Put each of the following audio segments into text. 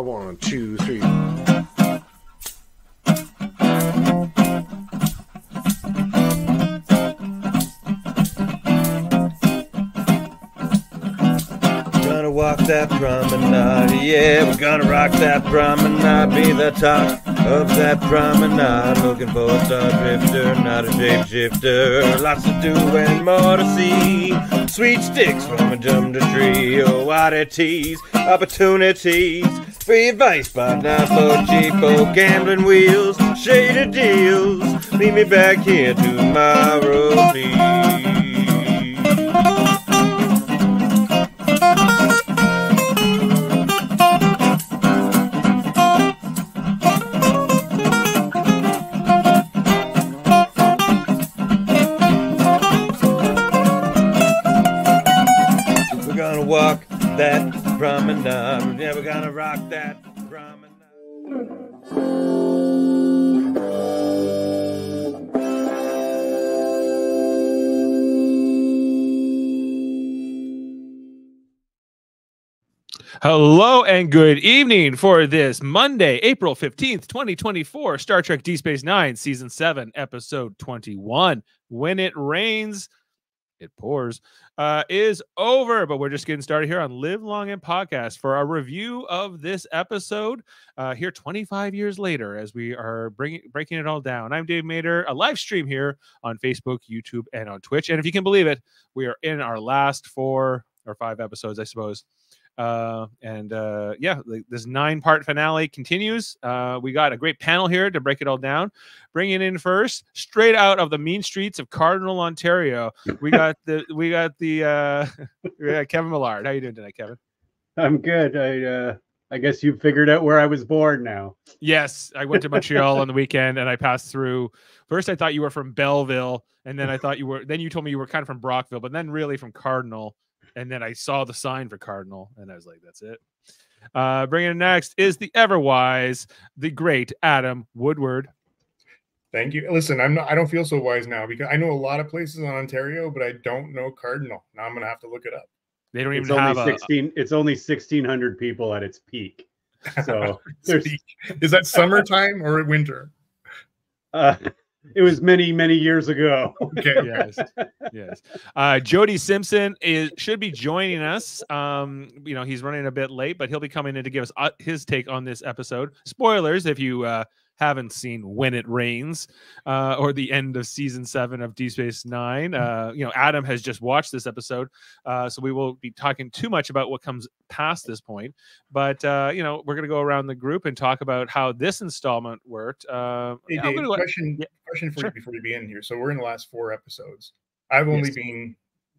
A 1, 2, 3. Gonna walk that promenade, yeah, we're gonna rock that promenade, be the top of that promenade, looking for a star drifter, not a shapeshifter, lots to do and more to see, sweet sticks from a dumb tree, oh, oddities, opportunities, free advice by not for cheap, oh, gambling wheels, shaded deals, leave me back here tomorrow, please. Walk that promenade. Yeah, we're gonna rock that promenade. Hello and good evening for this Monday, April 15th, 2024, Star Trek Deep Space Nine, Season 7, Episode 21. When it rains, it pours, is over, but we're just getting started here on Live Long and Podcast for our review of this episode here 25 years later as we are breaking it all down. I'm Dave Mader, a live stream here on Facebook, YouTube, and on Twitch. And if you can believe it, we are in our last 4 or 5 episodes, I suppose. Yeah, this 9-part finale continues. We got a great panel here to break it all down. Bring it in first, straight out of the mean streets of Cardinal, Ontario. We got Kevin Millard. How you doing tonight, Kevin? I'm good. I guess you figured out where I was born now. Yes, I went to Montreal on the weekend and I passed through. First, I thought you were from Belleville, and then I thought you were. Then you told me you were kind of from Brockville, but then really from Cardinal. And then I saw the sign for Cardinal, and I was like, that's it. Bringing in next is the ever-wise, the great Adam Woodward. Thank you. Listen, I don't feel so wise now because I know a lot of places in Ontario, but I don't know Cardinal. Now I'm going to have to look it up. They don't even have 16. It's only 1,600 people at its peak. So is that summertime or winter? It was many, many years ago. Okay. Yes. Yes. Jody Simpson should be joining us. You know, he's running a bit late, but he'll be coming in to give us his take on this episode. Spoilers if you haven't seen When It Rains or the end of Season 7 of Deep Space Nine. You know, Adam has just watched this episode, so we won't be talking too much about what comes past this point. But, you know, we're going to go around the group and talk about how this installment worked. Hey, Dave, question for you before you begin here. So we're in the last 4 episodes. I've only been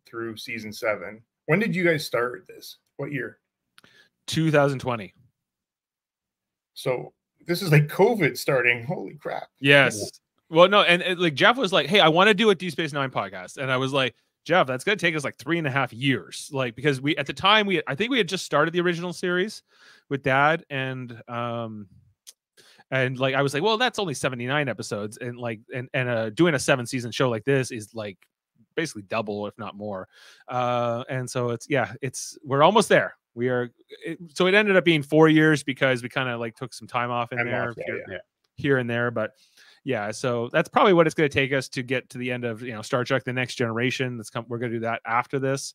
through Season 7. When did you guys start this? What year? 2020. So this is like COVID starting. Holy crap. Yes. Well, no. And like Jeff was like, hey, I want to do a Deep Space Nine podcast. And I was like, Jeff, that's going to take us like 3.5 years. Like, because we, at the time I think we had just started the original series with Dad. And like, I was like, well, that's only 79 episodes. And like, doing a 7-season show like this is like basically double, if not more. And so we're almost there. So it ended up being 4 years because we kind of like took some time off here and there, but yeah, so that's probably what it's going to take us to get to the end of, you know, Star Trek: The Next Generation. We're going to do that after this.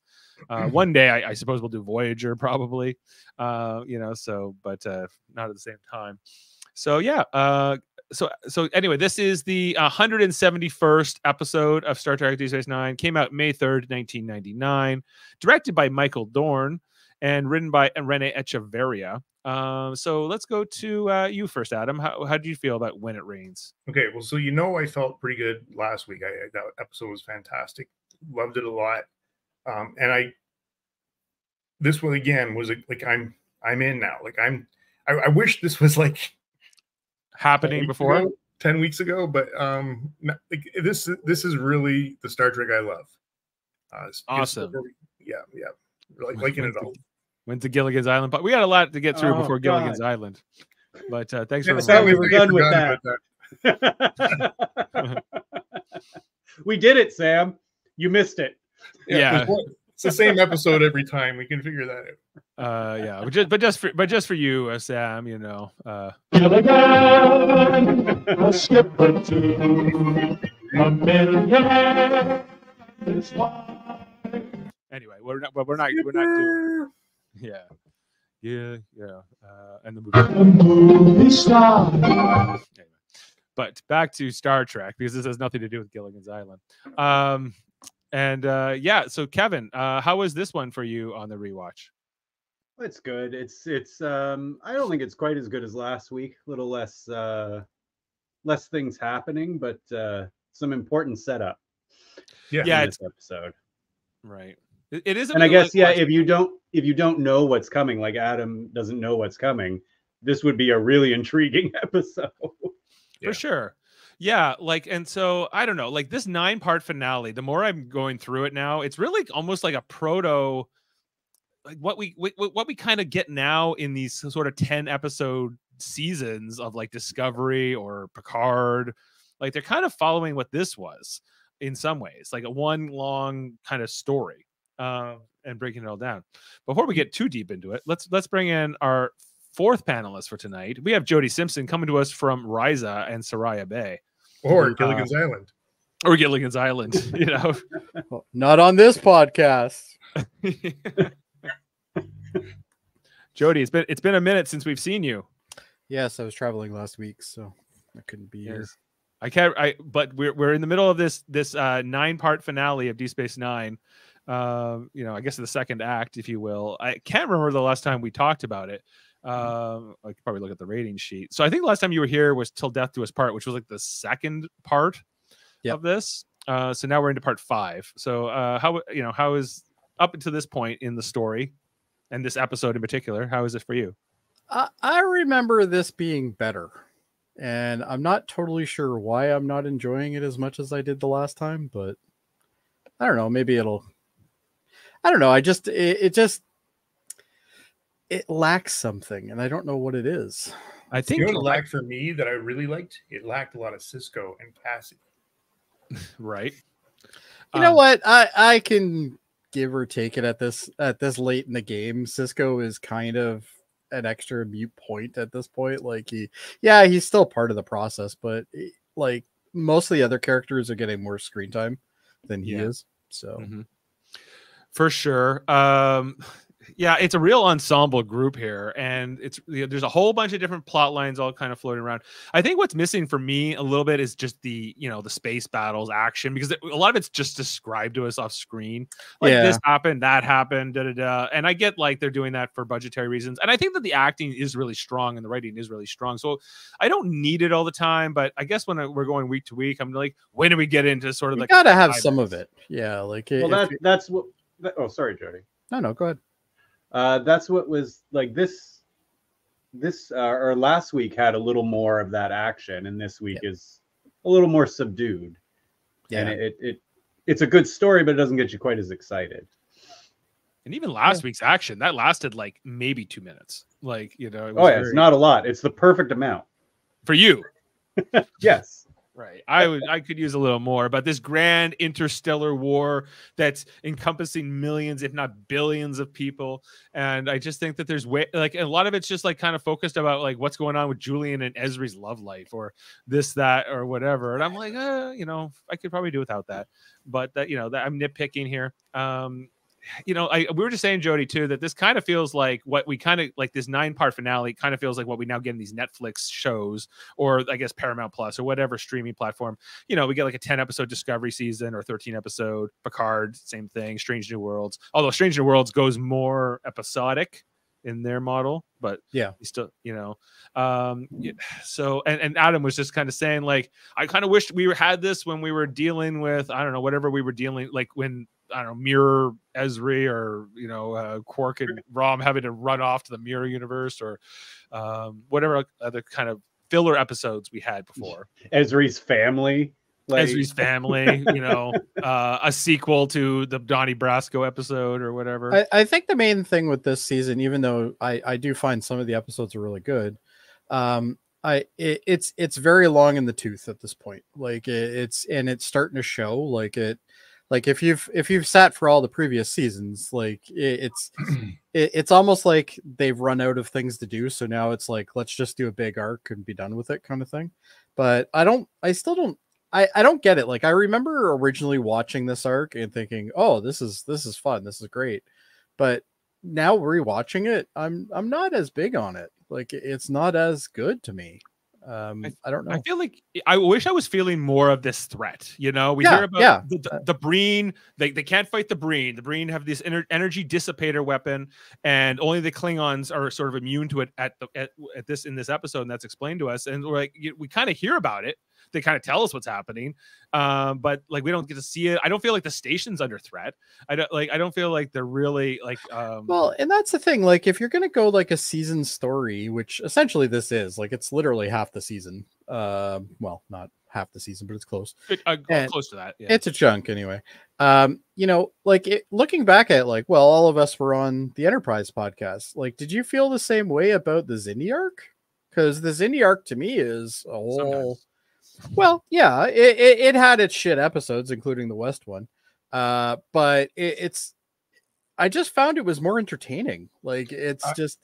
One day, I suppose we'll do Voyager probably, you know. So, but not at the same time. So yeah. So anyway, this is the 171st episode of Star Trek: Deep Space Nine. Came out May 3rd, 1999. Directed by Michael Dorn. And written by Rene Echeverria. So let's go to you first, Adam. How do you feel about When It Rains? Okay, well, so you know I felt pretty good last week. That episode was fantastic. Loved it a lot. This one again was like I'm in now. Like I wish this was like happening before 10 weeks ago, but like this is really the Star Trek I love. Awesome. Yeah. Like an adult. Went to Gilligan's Island, but we had a lot to get through before Gilligan's Island. But thanks for that. We're done with that. We did it, Sam. You missed it. Yeah. It's the same episode every time. We can figure that out. Yeah, but just for you, Sam, you know. A skip or two, a million is life. Anyway, we're not doing. Yeah. Yeah. And the movie star. Anyway. But back to Star Trek, because this has nothing to do with Gilligan's Island. Yeah, so Kevin, how was this one for you on the rewatch? It's good. It's I don't think it's quite as good as last week. A little less things happening, but some important setup. Yeah, in this episode. Right. It is. And I guess, yeah, if you don't know what's coming, like Adam doesn't know what's coming, this would be a really intriguing episode. For sure. Yeah, like, and so I don't know, like this 9-part finale, the more I'm going through it now, it's really almost like a proto, like what we kind of get now in these sort of 10-episode seasons of like Discovery or Picard. Like they're kind of following what this was in some ways, like a one long kind of story, and breaking it all down. Before we get too deep into it, let's bring in our fourth panelist for tonight. We have Jody Simpson coming to us from Risa and Saraya Bay. Or Gilligan's Island. Or Gilligan's Island, you know. Well, not on this podcast. Jody, it's been a minute since we've seen you. Yes, I was traveling last week, so I couldn't be here. But we're in the middle of this 9-part finale of Deep Space Nine. You know, I guess the second act, if you will. I can't remember the last time we talked about it. I could probably look at the rating sheet. So I think last time you were here was Till Death Do Us Part, which was like the second part of this. So now we're into part 5. So how is up until this point in the story and this episode in particular? How is it for you? I remember this being better, and I'm not totally sure why I'm not enjoying it as much as I did the last time. But I don't know. Maybe it'll. I don't know. It lacks something, and I don't know what it is. I think it lacked for me that I really liked. It lacked a lot of Sisko and Cassie. Right. You know what? I can give or take it at this late in the game. Sisko is kind of an extra mute point at this point. Like he's still part of the process, but like most of the other characters are getting more screen time than he is. So for sure. Yeah, it's a real ensemble group here, and there's a whole bunch of different plot lines all kind of floating around. I think what's missing for me a little bit is just the space battles action, because a lot of it's just described to us off screen. Like this happened, that happened, and I get like they're doing that for budgetary reasons, and I think that the acting is really strong and the writing is really strong, so I don't need it all the time. But I guess when we're going week to week, I'm like, when do we get into sort of like gotta have some of it? Yeah, like that's what. Oh, sorry, Jody. No, go ahead. That's what was like this, or last week had a little more of that action, and this week is a little more subdued. Yeah. And it's a good story, but it doesn't get you quite as excited. And even last week's action that lasted like maybe 2 minutes. Like, you know, it's not a lot. It's the perfect amount for you. Yes. Right. I could use a little more, but this grand interstellar war that's encompassing millions, if not billions of people. And I just think that there's a lot of it's just like kind of focused about like what's going on with Julian and Ezri's love life or this, that, or whatever. And I'm like, I could probably do without that, but that I'm nitpicking here. We were just saying, Jody, too, that this kind of feels like what we kind of like this 9-part finale kind of feels like what we now get in these Netflix shows, or I guess Paramount Plus or whatever streaming platform. You know, we get like a 10-episode Discovery season or 13-episode Picard, same thing, Strange New Worlds. Although Strange New Worlds goes more episodic in their model, but you still, so and Adam was just kind of saying like, I kind of wished we had this when we were dealing with, I don't know, whatever we were dealing like when. I don't know, Mirror Ezri, or Quark and Rom having to run off to the Mirror Universe, or whatever other kind of filler episodes we had before. Ezri's family, a sequel to the Donnie Brasco episode or whatever. I think the main thing with this season, even though I do find some of the episodes are really good, it's very long in the tooth at this point. Like it's starting to show. Like it. Like if you've sat for all the previous seasons, like it's almost like they've run out of things to do. So now it's like, let's just do a big arc and be done with it kind of thing. But I still don't get it. Like I remember originally watching this arc and thinking, oh, this is fun. This is great. But now rewatching it, I'm not as big on it. Like it's not as good to me. I don't know. I feel like I wish I was feeling more of this threat. You know, we hear about the Breen. They can't fight the Breen. The Breen have this energy dissipator weapon, and only the Klingons are sort of immune to it in this episode, and that's explained to us. And we're like, we kind of hear about it. They kind of tell us what's happening, but like we don't get to see it. I don't feel like the station's under threat. I don't feel like they're really like. Well, and that's the thing. Like, if you're gonna go like a season story, which essentially this is, like, it's literally half the season. Well, not half the season, but it's close. Close to that. Yeah. It's a chunk anyway. You know, like looking back at it, like, well, all of us were on the Enterprise podcast. Like, did you feel the same way about the Xindi arc? Because the Xindi arc to me is a whole. Sometimes. Well, yeah, it had its shit episodes, including the West one. But I just found it was more entertaining. Like it's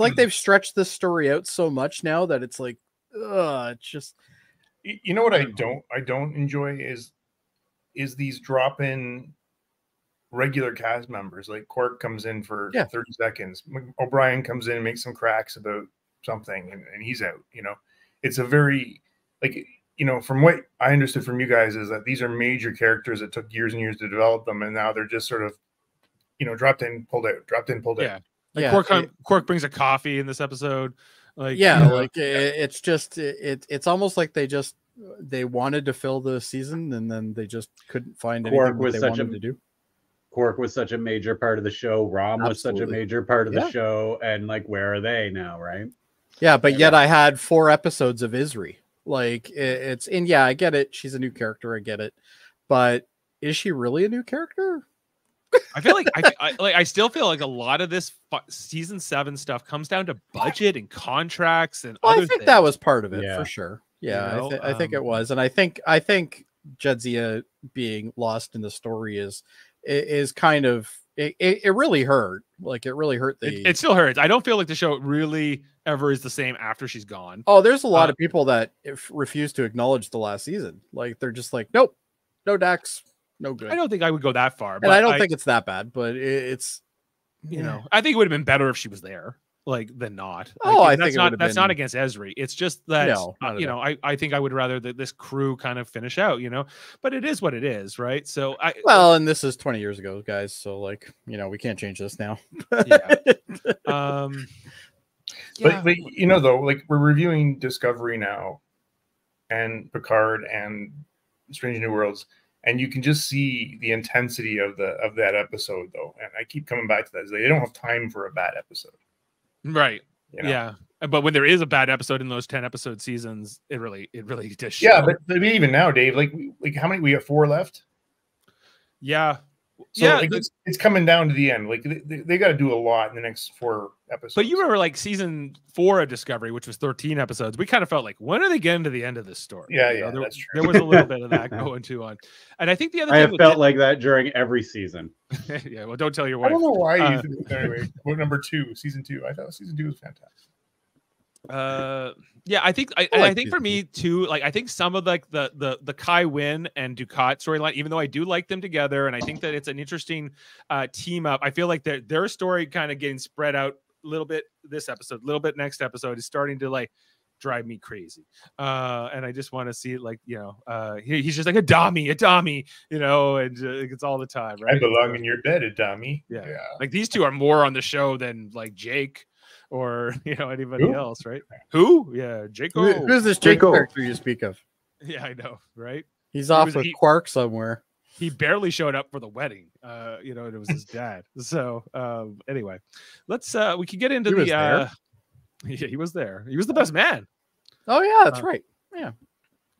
like they've stretched this story out so much now that it's like, it's just, you know what I don't enjoy is these drop in regular cast members. Like Quark comes in for 30 seconds. O'Brien comes in and makes some cracks about something and he's out, you know. It's a very like, you know, from what I understood from you guys is that these are major characters that took years and years to develop them. And now they're just sort of, you know, dropped in, pulled out, dropped in, pulled out. Like Quark brings a coffee in this episode. Like, yeah, you know, like it's just, it's almost like they wanted to fill the season and then they just couldn't find anything they wanted to do. Quark was such a major part of the show. Rom was such a major part of the show. And like, where are they now? Right. Yeah. But yet I had 4 episodes of Ezri. Like it's in, yeah, I get it. She's a new character. I get it. But is she really a new character? I feel like I still feel like a lot of this season 7 stuff comes down to budget and contracts and other things. I think that was part of it for sure. Yeah, you know, I think it was. And I think Jadzia being lost in the story is kind of it really hurt. Like it really hurt. It still hurts. I don't feel like the show really ever is the same after she's gone. Oh, there's a lot of people that refuse to acknowledge the last season. Like they're just like, nope, no Dax, no good. I don't think I would go that far, but and I don't think it's that bad. But it's, you know, I think it would have been better if she was there, like than not. Like, oh, that's not against Ezri. It's just that you know, I think I would rather that this crew kind of finish out, you know. But it is what it is, right? So and this is 20 years ago, guys. So like, you know, we can't change this now. Yeah. Yeah. But you know, though, like we're reviewing Discovery now and Picard and Strange New Worlds, and you can just see the intensity of that episode, though. And I keep coming back to that. They don't have time for a bad episode. Right. You know? Yeah. But when there is a bad episode in those 10-episode seasons, it really just shows. Yeah, but even now, Dave, like how many we have 4 left? Yeah. So yeah, like it's coming down to the end. Like they got to do a lot in the next 4 episodes. But you remember, like season 4 of Discovery, which was 13 episodes. We kind of felt like, when are they getting to the end of this story? Yeah, you know, that's true. There was a little bit of that going on. And I think the other thing I felt like that during every season. Yeah, well, don't tell your wife. I don't know why. You think anyway, number 2, season 2. I thought season 2 was fantastic. Yeah, I think for me too, like I think some of like the Kai Winn and Dukat storyline, even though I do like them together and I think that it's an interesting team up, I feel like their story kind of getting spread out a little bit this episode, a little bit next episode, is starting to like drive me crazy. And I just want to see it, like, you know, he's just like a dummy, you know, and it's all the time, right? I belong in your bed, a dummy. Yeah. Like these two are more on the show than like Jake or, you know, anybody else, right? Who? Yeah, Jaco. Who's this Jaco character you speak of? Yeah, I know, right? He's off with Quark somewhere. He barely showed up for the wedding. You know, and it was his dad. So anyway, let's we can get into he was there. He was the best man. Oh yeah, that's right. Yeah.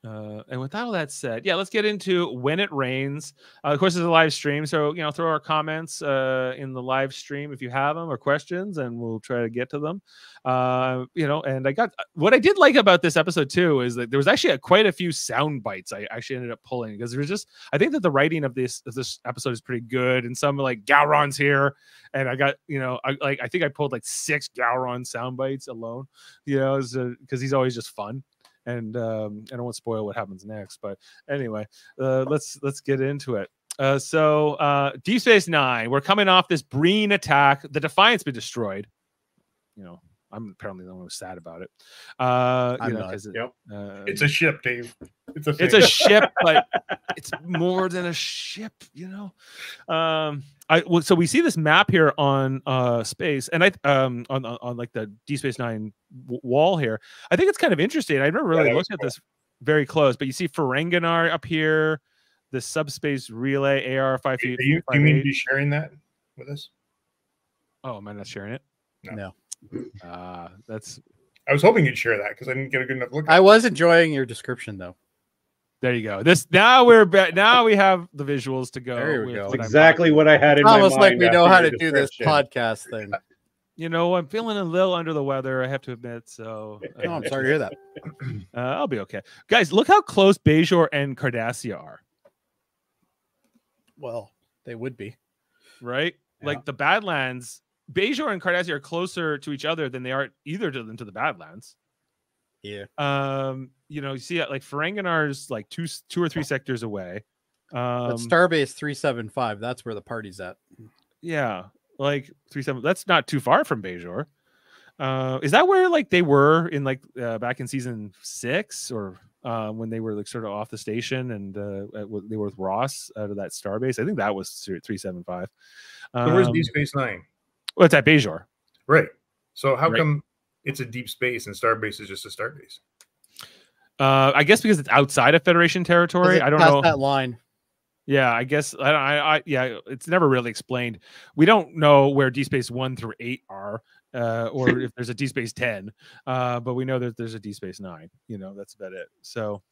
And with all that said, yeah, let's get into When It Rains. Of course, it's a live stream, so you know, throw our comments in the live stream if you have them, or questions, and we'll try to get to them. You know, and I got what I did like about this episode too is that there was actually quite a few sound bites I actually ended up pulling, because there was just, I think that the writing of this episode is pretty good, and some like Gowron's here, and I got, you know, I think I pulled like 6 Gowron sound bites alone, you know, because he's always just fun. And I don't want to spoil what happens next, but anyway, let's get into it. So Deep Space Nine, we're coming off this Breen attack. The Defiant's been destroyed. You know, I'm apparently the one who's sad about it. You know, yep. It's a ship, Dave. It's a ship, but it's more than a ship. You know, so we see this map here on space, and on like the Deep Space Nine wall here. I think it's kind of interesting. I never really looked at this very close, but you see Ferenginar up here, the subspace relay AR 5 feet. Do you mean to be sharing that with us? Oh, am I not sharing it? No. That's. I was hoping you'd share that because I didn't get a good enough look. I was enjoying your description, though. There you go. This now we have the visuals to go. There we go. Exactly what I had in my mind. Almost like we know how to do this podcast thing. You know, I'm feeling a little under the weather, I have to admit. So oh, I'm sorry to hear that. I'll be okay, guys. Look how close Bajor and Cardassia are. Well, they would be, right? Yeah. Like the Badlands. Bajor and Cardassia are closer to each other than they are to the Badlands. Yeah. You know, you see like Ferenginar's like two or three sectors away. But Starbase 375, that's where the party's at. Yeah, like 37. That's not too far from Bajor. Is that where like they were in like back in season 6 or when they were like sort of off the station and they were with Ross out of that Starbase? I think that was 375. So where's Deep Space Nine? Well, it's at Bajor. Right. So how come it's a deep space and Starbase is just a Starbase? I guess because it's outside of Federation territory. I don't know that line. Yeah, I guess yeah, it's never really explained. We don't know where Deep Space 1 through 8 are, or if there's a Deep Space 10. But we know that there's a Deep Space 9. You know, that's about it. So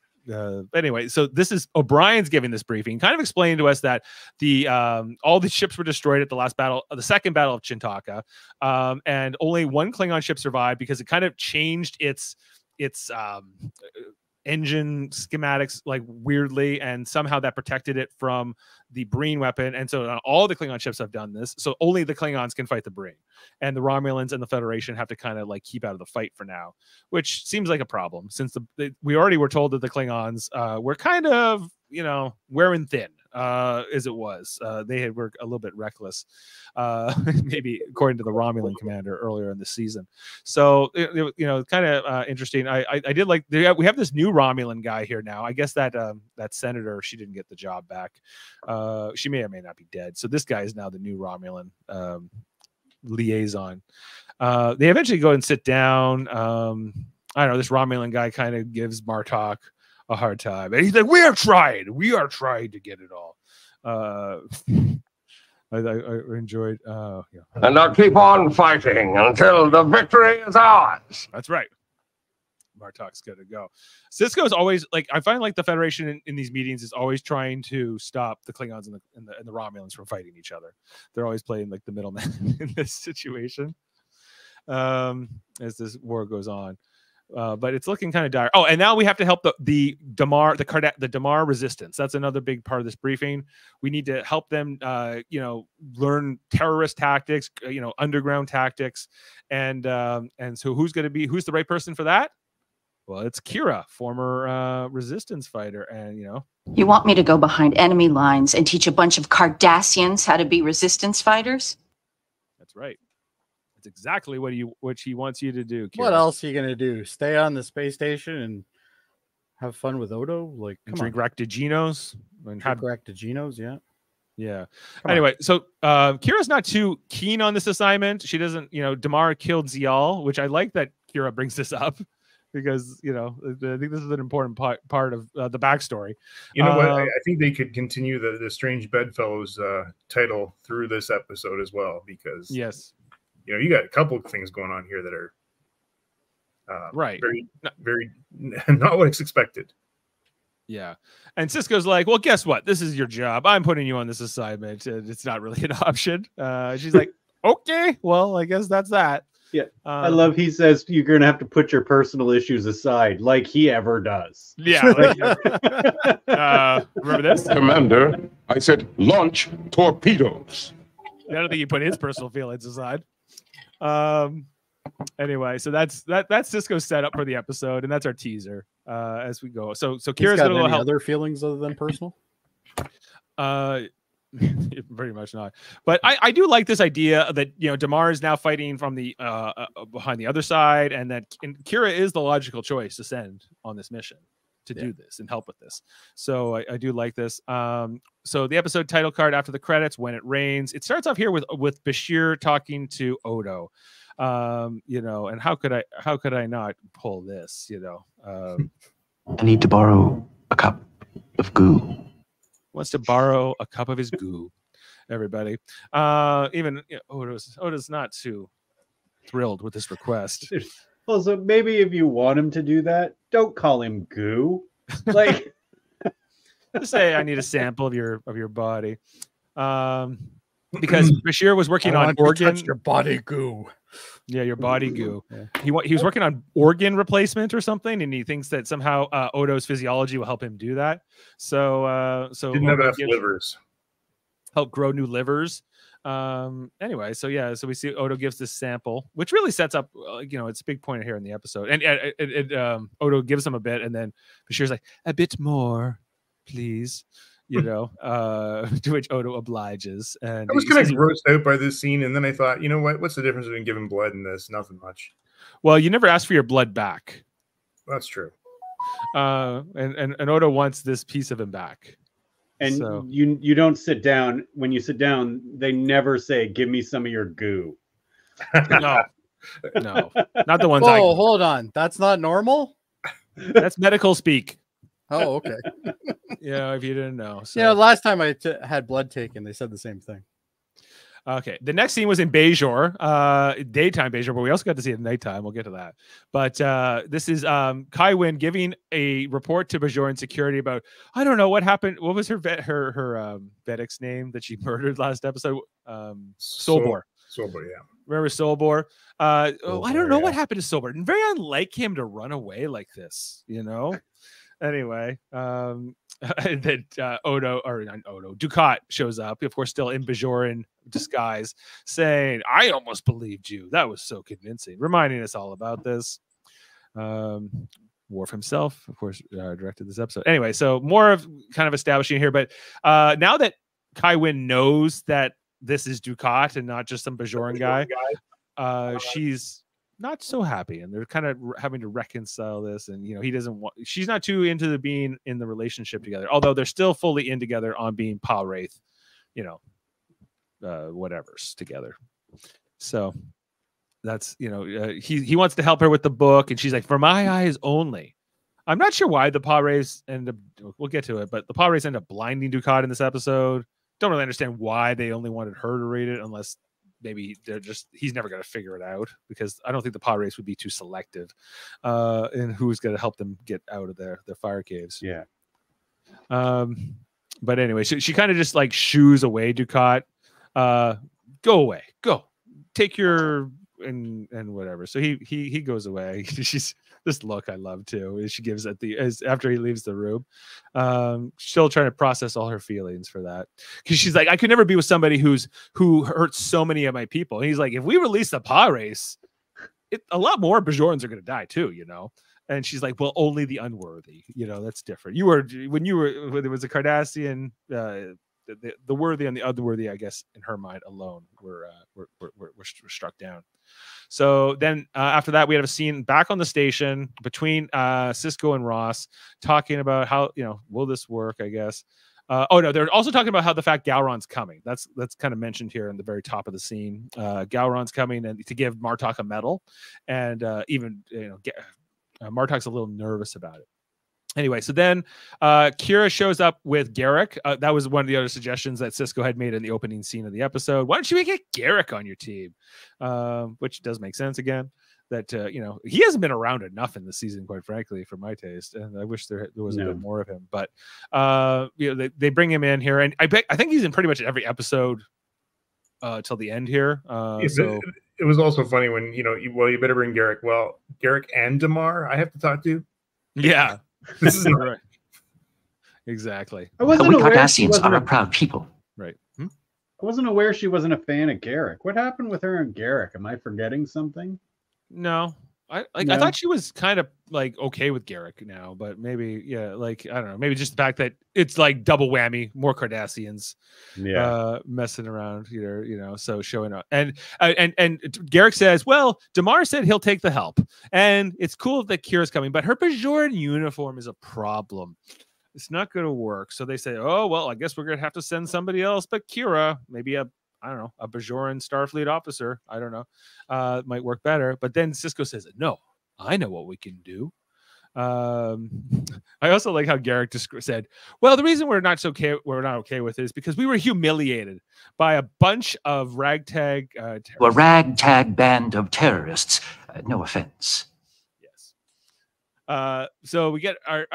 anyway, so this is O'Brien's giving this briefing, kind of explaining to us that the all the ships were destroyed at the last battle, the second battle of Chintaka, and only one Klingon ship survived because it kind of changed its engine schematics like weirdly, and somehow that protected it from the Breen weapon. And so all the Klingon ships have done this, so only the Klingons can fight the Breen, and the Romulans and the Federation have to kind of like keep out of the fight for now, which seems like a problem since we already were told that the Klingons were kind of, you know, wearing thin as it was. They were a little bit reckless, maybe according to the Romulan commander earlier in the season. So, you know, kind of interesting. I did like, we have this new Romulan guy here now. I guess that that senator, she didn't get the job back. She may or may not be dead. So this guy is now the new Romulan liaison. They eventually go and sit down. I don't know, this Romulan guy kind of gives Martok a hard time, and he's like, we are trying to get it all. I enjoyed yeah. And I'll keep on fighting until the victory is ours. That's right. Martok's gonna go. Sisko is always like, I find like the Federation in these meetings is always trying to stop the Klingons and the Romulans from fighting each other. They're always playing like the middleman in this situation as this war goes on. But it's looking kind of dire. Oh, and now we have to help the Damar resistance. That's another big part of this briefing. We need to help them, you know, learn terrorist tactics, you know, underground tactics, and so who's the right person for that? Well, it's Kira, former resistance fighter, and you know. You want me to go behind enemy lines and teach a bunch of Cardassians how to be resistance fighters? That's right. Exactly what he wants you to do, Kira. What else are you gonna do? Stay on the space station and have fun with Odo, like drink Ractagenos and have Ractagenos, yeah. Yeah. Anyway, so Kira's not too keen on this assignment. She doesn't, you know, Damar killed Zial, which I like that Kira brings this up because, you know, I think this is an important part of the backstory. You know what? I think they could continue the Strange Bedfellows title through this episode as well, because yes. You know, you got a couple of things going on here that are very not what it's expected. Yeah. And Sisko's like, well, guess what? This is your job. I'm putting you on this assignment. And it's not really an option. She's like, okay, well, I guess that's that. Yeah. I love he says you're going to have to put your personal issues aside, like he ever does. Yeah. Like, remember this? Commander, I said launch torpedoes. I don't think he put his personal feelings aside. Anyway, so that's Sisko's setup for the episode, and that's our teaser as we go. So Kira's got a little help. Other feelings other than personal? Pretty much not. But I do like this idea that, you know, Damar is now fighting from the behind the other side, and that Kira is the logical choice to send on this mission to do this and help with this. So I do like this. So the episode title card after the credits, When It Rains, it starts off here with Bashir talking to Odo. You know, and how could I not pull this, you know? I need to borrow a cup of goo. Wants to borrow a cup of his goo, everybody. Even, you know, Odo's not too thrilled with this request. Well, so maybe if you want him to do that, don't call him goo. Like, just say I need a sample of your body. Because Bashir was working on organ. Your body goo. Yeah, your body goo. Yeah. He was working on organ replacement or something, and he thinks that somehow Odo's physiology will help him do that. So didn't have enough livers. Help grow new livers. Anyway, so yeah, so we see Odo gives this sample, which really sets up, you know, it's a big point here in the episode. And Odo gives him a bit, and then Bashir's like, a bit more, please. You know, to which Odo obliges. And I was kind of grossed out by this scene, and then I thought, you know what? What's the difference between giving blood and this? Nothing much. Well, you never asked for your blood back. That's true. And Odo wants this piece of him back. And so, you don't sit down. When you sit down, they never say, "Give me some of your goo." No, no, not the ones. Oh, hold on, that's not normal. That's medical speak. Oh, okay. Yeah, if you didn't know. So. Yeah, last time I had blood taken, they said the same thing. Okay, the next scene was in Bajor, daytime Bajor, but we also got to see it at nighttime. We'll get to that. But this is Kai Winn giving a report to Bajoran security about, I don't know what happened. What was her Vedic's name that she murdered last episode? Solbor. Solbor, yeah. Remember Solbor? Solbor, I don't know what happened to Solbor. And very unlike him to run away like this, you know. Anyway, that Dukat shows up, of course, still in Bajoran disguise, saying, "I almost believed you. That was so convincing," reminding us all about this. Worf himself, of course, directed this episode. Anyway, so more of kind of establishing here, but now that Kai Winn knows that this is Dukat and not just some Bajoran guy. She's not so happy, and they're kind of having to reconcile this, and you know, he doesn't want, she's not too into the being in the relationship together, although they're still fully in together on being Pah-wraith, you know, whatever's together. So that's, you know, he wants to help her with the book, and she's like, "For my eyes only." I'm not sure why the Pah-wraiths end up, we'll get to it, but the Pah-wraiths end up blinding Dukat in this episode. Don't really understand why they only wanted her to read it, unless maybe they're just, he's never going to figure it out, because I don't think the Pah-wraiths would be too selective in who's going to help them get out of their fire caves. Yeah. But anyway, she kind of just like shoos away Dukat. Go away. Go. Take your and whatever. So he goes away. She's this look I love too. She gives at the after he leaves the room. Still trying to process all her feelings for that, because she's like, I could never be with somebody who hurts so many of my people. And he's like, if we release the Pah-wraiths, a lot more Bajorans are going to die too, you know. And she's like, well, only the unworthy, you know, that's different. When there was a Cardassian, the worthy and the unworthy, I guess, in her mind alone, were struck down. So then after that, we have a scene back on the station between Sisko and Ross talking about how, you know, will this work, I guess. Oh, no, they're also talking about how the fact Gowron's coming. That's kind of mentioned here in the very top of the scene. Gowron's coming and to give Martok a medal. And even, you know, Martok's a little nervous about it. Anyway, so then Kira shows up with Garak. That was one of the other suggestions that Sisko had made in the opening scene of the episode. Why don't you make Garak on your team? Which does make sense again. That, you know, he hasn't been around enough in the season, quite frankly, for my taste. And I wish there was a bit more of him. But, you know, they bring him in here. And I think he's in pretty much every episode till the end here. It was also funny when, you know, you better bring Garak. Well, Garak and Damar, I have to talk to. Yeah. This is right. Exactly. I wasn't aware Cardassians are a proud people. Right. Hmm? I wasn't aware she wasn't a fan of Garak. What happened with her and Garak? Am I forgetting something? No. I thought she was kind of like okay with Garak now, but maybe like I don't know, maybe just the fact that it's like double whammy, more Cardassians messing around here, you know, so showing up. And Garak says, well, Damar said he'll take the help. And it's cool that Kira's coming, but her Bajoran uniform is a problem. It's not gonna work. So they say, oh well, I guess we're gonna have to send somebody else, but Kira, maybe I don't know, a Bajoran Starfleet officer. I don't know. Might work better. But then Sisko says, no, I know what we can do. I also like how Garak said, well, the reason we're not okay with it is because we were humiliated by a bunch of ragtag a ragtag band of terrorists. No offense. Yes. So we get the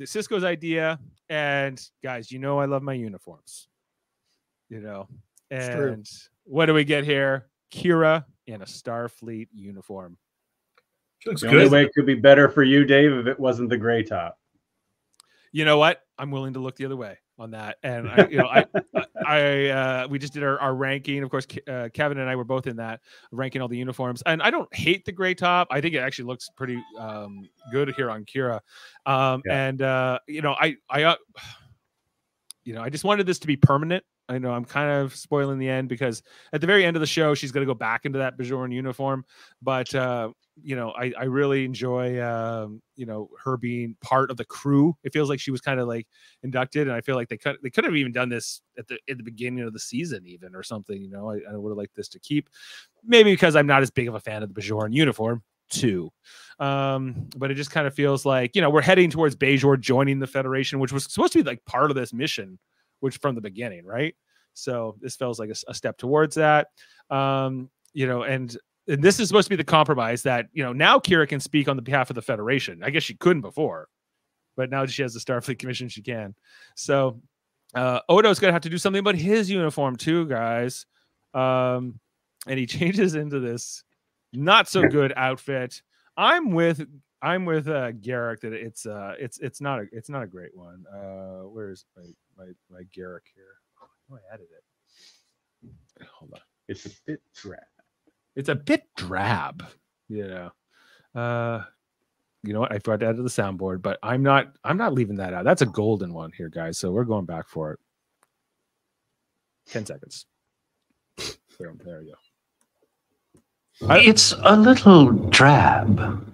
Sisko's idea, and guys, you know I love my uniforms. You know. And what do we get here? Kira in a Starfleet uniform. She looks good. The only way it could be better for you, Dave, if it wasn't the gray top. You know what? I'm willing to look the other way on that. And I, you know, we just did our ranking. Of course, Kevin and I were both in that, ranking all the uniforms. And I don't hate the gray top. I think it actually looks pretty good here on Kira. And you know, I just wanted this to be permanent. I know I'm kind of spoiling the end because at the very end of the show, she's going to go back into that Bajoran uniform. But, you know, I really enjoy, you know, her being part of the crew. It feels like she was kind of like inducted. And I feel like they could have even done this at the beginning of the season even or something. You know, I would have liked this to keep, maybe because I'm not as big of a fan of the Bajoran uniform too. But it just kind of feels like, you know, we're heading towards Bajor joining the Federation, which was supposed to be like part of this mission. Which from the beginning, right? So this feels like a step towards that, you know. And this is supposed to be the compromise that, you know, now Kira can speak on the behalf of the Federation. I guess she couldn't before, but now she has the Starfleet Commission, she can. So Odo's gonna have to do something about his uniform too, guys. And he changes into this not so good outfit. I'm with Garak that it's not a great one. Where's my Garak here? Oh, I added it. Hold on. It's a bit drab. Yeah. You know what? I forgot to add to the soundboard, but I'm not leaving that out. That's a golden one here, guys. So we're going back for it. 10 seconds. There you go. It's a little drab.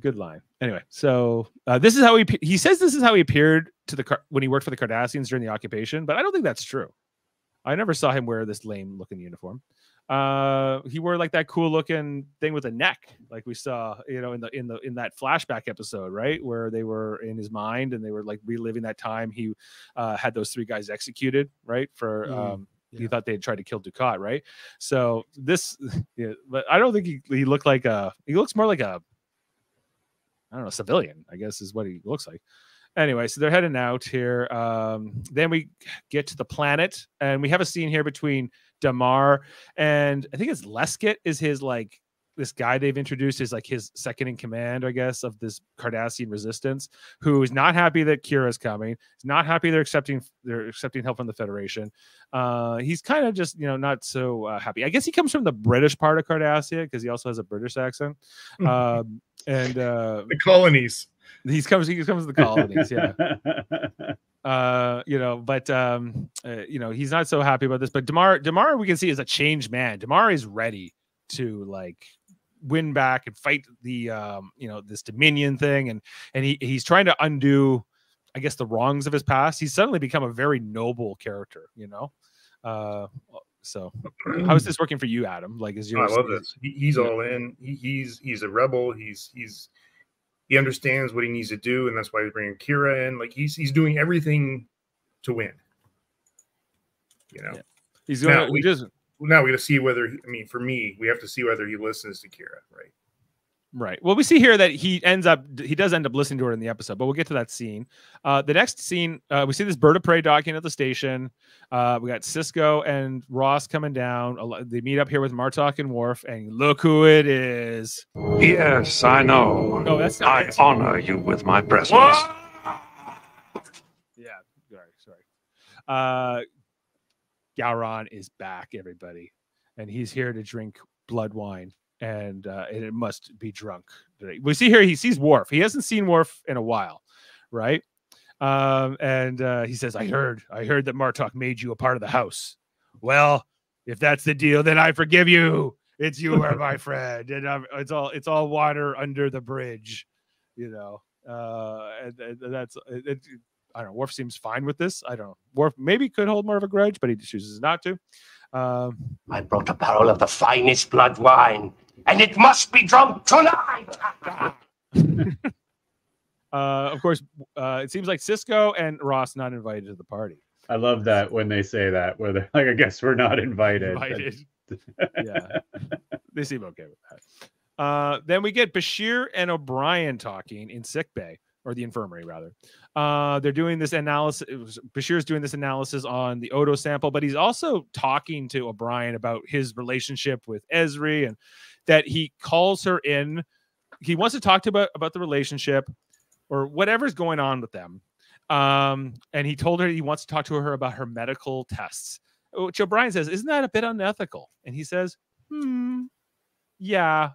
Good line. Anyway, so this is how he says this is how he appeared to when he worked for the Cardassians during the occupation, but I don't think that's true. I never saw him wear this lame looking uniform. He wore like that cool looking thing with a neck, like we saw, you know, in that flashback episode, right, where they were in his mind and they were like reliving that time he had those three guys executed, right, for he thought they had tried to kill Dukat, right? So this, but I don't think he looked like a. He looks more like a, I don't know, civilian, I guess is what he looks like. Anyway, so they're heading out here. Then we get to the planet, and we have a scene here between Damar and I think it's Leskit is his like. This guy they've introduced is like his second in command, I guess, of this Cardassian resistance, who is not happy that Kira's coming. He's not happy they're accepting help from the Federation. He's kind of just, you know, not so happy. I guess he comes from the British part of Cardassia because he also has a British accent. And the colonies. He comes to the colonies. Yeah. You know, but you know, he's not so happy about this. But Damar, we can see is a changed man. Damar is ready to like win back and fight the you know, this Dominion thing, and he's trying to undo, I guess, the wrongs of his past. He's suddenly become a very noble character, you know. So how is this working for you, Adam? Like, is your I love this. He's all in. He's a rebel. He understands what he needs to do, and that's why he's bringing Kira in. Like, he's doing everything to win. You know, he's doing. Now we got to see whether. I mean, for me, we have to see whether he listens to Kira, right? Right. Well, we see here that he does end up listening to her in the episode, but we'll get to that scene. The next scene, we see this bird of prey docking at the station. We got Sisko and Ross coming down. They meet up here with Martok and Worf, and look who it is. Yes, I know. No, that's not I honor you with my presence. What? Yeah. Sorry. Gowron is back, everybody, and he's here to drink blood wine. And it must be drunk today. We see here he sees Worf. He hasn't seen Worf in a while, right? He says, I heard that Martok made you a part of the house. Well, if that's the deal, then I forgive you. It's you are my friend, and it's all water under the bridge, you know. I don't know. Worf seems fine with this. I don't know. Worf maybe could hold more of a grudge, but he chooses not to. I brought a barrel of the finest blood wine, and it must be drunk tonight. Of course, it seems like Sisko and Ross not invited to the party. I love that when they say that, where they're like, I guess we're not invited. Yeah, they seem okay with that. Then we get Bashir and O'Brien talking in sickbay. Or the infirmary, rather. They're doing this analysis. Bashir's doing this analysis on the Odo sample, but he's also talking to O'Brien about his relationship with Ezri, and that he calls her in. He wants to talk to about the relationship or whatever's going on with them. And he told her he wants to talk to her about her medical tests, which O'Brien says, isn't that a bit unethical? And he says, yeah.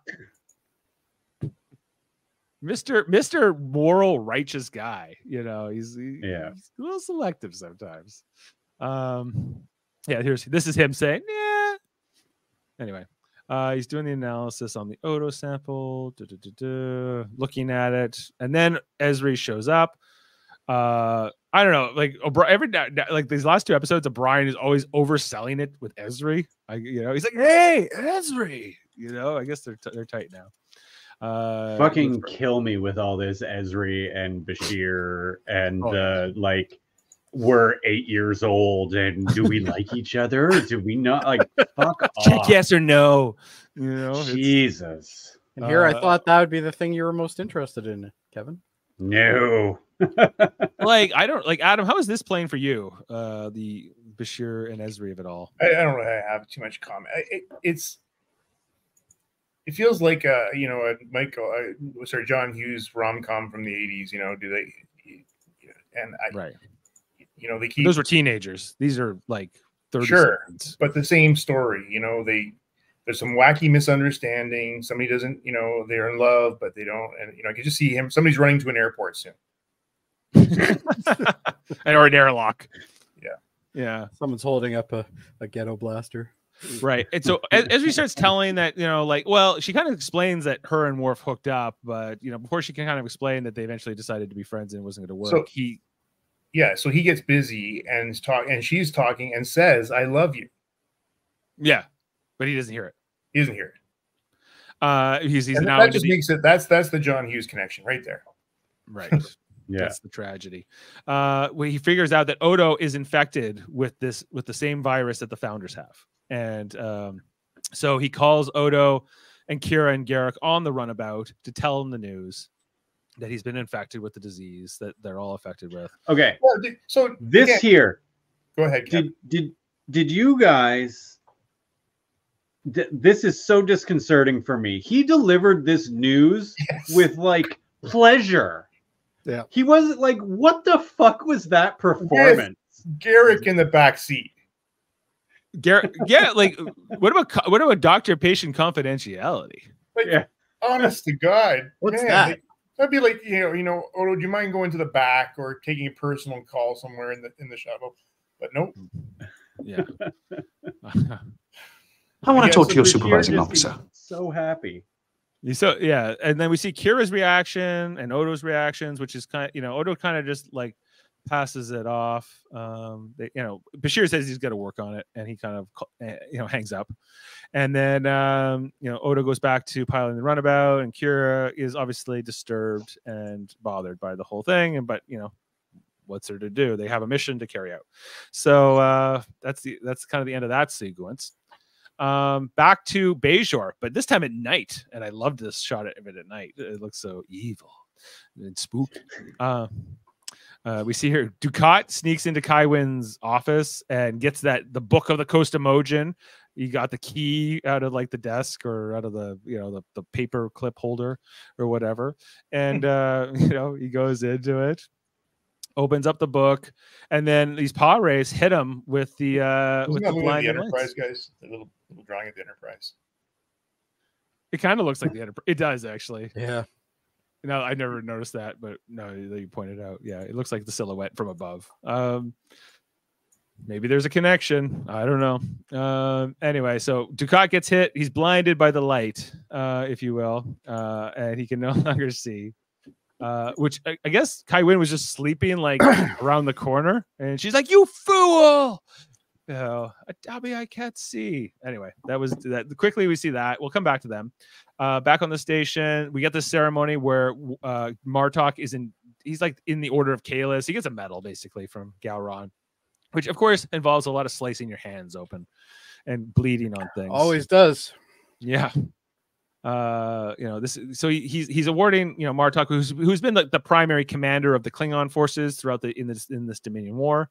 Mr. Moral Righteous guy, you know, he's a little selective sometimes. Yeah, this is him saying, yeah. Anyway, he's doing the analysis on the Odo sample, looking at it, and then Ezri shows up. I don't know, like these last two episodes, O'Brien is always overselling it with Ezri. He's like, hey, Ezri. You know, I guess they're tight now. Fucking kill me with all this Ezri and Bashir and like, we're 8 years old and do we like each other? Do we not? Like, fuck off. Check yes or no. You know, Jesus. And here I thought that would be the thing you were most interested in, Kevin. No. Adam, how is this playing for you? The Bashir and Ezri of it all. I don't really have too much comment. It feels like John Hughes rom-com from the 80s, you know, they keep, those were teenagers. These are like 30. Sure. Seconds. But the same story, you know, there's some wacky misunderstanding. Somebody doesn't, you know, they're in love, but they don't. And, you know, I could just see him. Somebody's running to an airport soon. Or an airlock. Yeah. Yeah. Someone's holding up a ghetto blaster. Right. And so Ezri starts telling that, you know, like, well, she kind of explains that her and Worf hooked up, but, you know, before she can kind of explain that they eventually decided to be friends and it wasn't going to work. So he gets busy and she's talking and says, I love you. Yeah. But he doesn't hear it. He doesn't hear it. That's the John Hughes connection right there. Right. Yeah. That's the tragedy. When he figures out that Odo is infected with the same virus that the founders have. And so he calls Odo and Kira and Garak on the runabout to tell him the news that he's been infected with the disease that they're all affected with. Okay. So this here. Go ahead. Did you guys? This is so disconcerting for me. He delivered this news with like pleasure. Yeah. He wasn't like, what the fuck was that performance? Garak in the back seat. Like, what about doctor-patient confidentiality? Like, yeah. Honest to God, what's that? Like, that'd be like, you know, Odo, do you mind going to the back or taking a personal call somewhere in the shuttle? But nope. Yeah. I want to talk to your supervising officer. So happy. So yeah, and then we see Kira's reaction and Odo's reactions, which is kind of, you know, Odo kind of just like passes it off. Bashir says he's got to work on it, and he kind of, hangs up. And then, Odo goes back to piloting the runabout, and Kira is obviously disturbed and bothered by the whole thing. And, what's there to do? They have a mission to carry out. So that's kind of the end of that sequence. Back to Bajor, but this time at night. And I loved this shot of it at night. It looks so evil and spooky. We see here Dukat sneaks into Kai Winn's office and gets the book of the Coast Emojin. He got the key out of the desk or out of the paper clip holder or whatever. And he goes into it, opens up the book, and then these Pah-wraiths hit him with the blind Enterprise guys. The little drawing of the Enterprise. It kind of looks like the Enterprise. It does, actually. Yeah. No, I never noticed that, but no, you pointed out. Yeah, it looks like the silhouette from above. Maybe there's a connection. I don't know. Anyway, so Dukat gets hit. He's blinded by the light, if you will, and he can no longer see. Which I guess Kai Winn was just sleeping around the corner, and she's like, "You fool! Dobby, I can't see." Anyway, that was that. Quickly, we see that. We'll come back to them. Back on the station, we get this ceremony where Martok is in. He's in the order of Kaelas. He gets a medal basically from Gowron, which of course involves a lot of slicing your hands open and bleeding on things. Always does. Yeah. This. So he's awarding Martok, who's been the primary commander of the Klingon forces throughout in this Dominion War.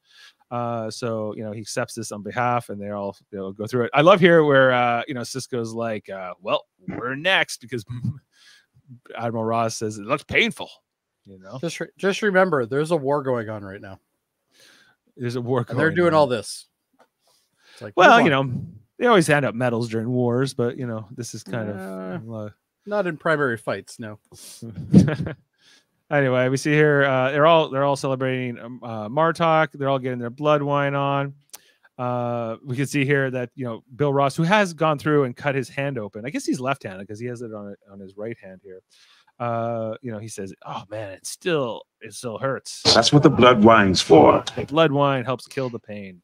So he accepts this on behalf, and they all go through it. I love here where Sisko's like, "Well, we're next," because Admiral Ross says it looks painful. Just remember, there's a war going on right now. There's a war, and they're doing all this. It's like, well, they always hand up medals during wars, but this is kind of not in primary fights. No. Anyway, we see here they're all celebrating Martok. They're all getting their blood wine on. We can see here that Bill Ross, who has gone through and cut his hand open. I guess he's left-handed because he has it on his right hand here. He says, "Oh man, it still hurts." That's what the blood wine's for. The blood wine helps kill the pain.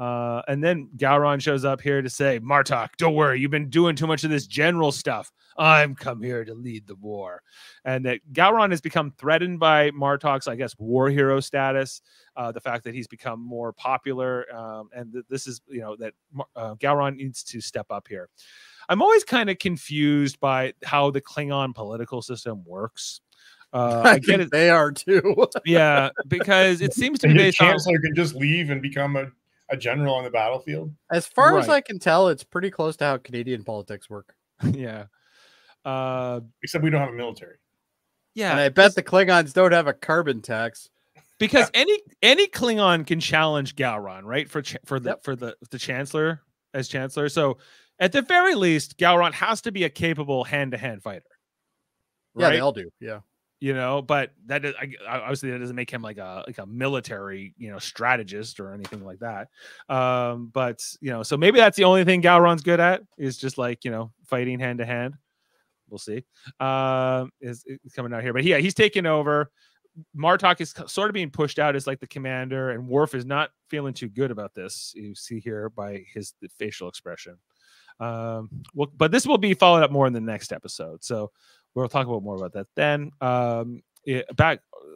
And then Gowron shows up here to say, "Martok, don't worry. You've been doing too much of this general stuff. I'm come here to lead the war." And that Gowron has become threatened by Martok's, I guess, war hero status. The fact that he's become more popular. And this is, that Gowron needs to step up here. I'm always kind of confused by how the Klingon political system works. I get it. They are too. Yeah, because it seems to be based on... Your chancellor can just leave and become a general on the battlefield. As far as I can tell, it's pretty close to how Canadian politics work. Yeah. Except we don't have a military. Yeah. And I bet the Klingons don't have a carbon tax. Because any Klingon can challenge Gowron, right? For the chancellor as chancellor. So at the very least, Gowron has to be a capable hand-to-hand fighter. Right? Yeah, they all do. Yeah. But that is, obviously that doesn't make him like a military, strategist or anything like that. So maybe that's the only thing Gowron's good at is just fighting hand to hand. We'll see. Is coming out here, but yeah, he's taken over. Martok is sort of being pushed out as the commander, and Worf is not feeling too good about this. You see here by his facial expression. But this will be followed up more in the next episode. So we'll talk about more about that then.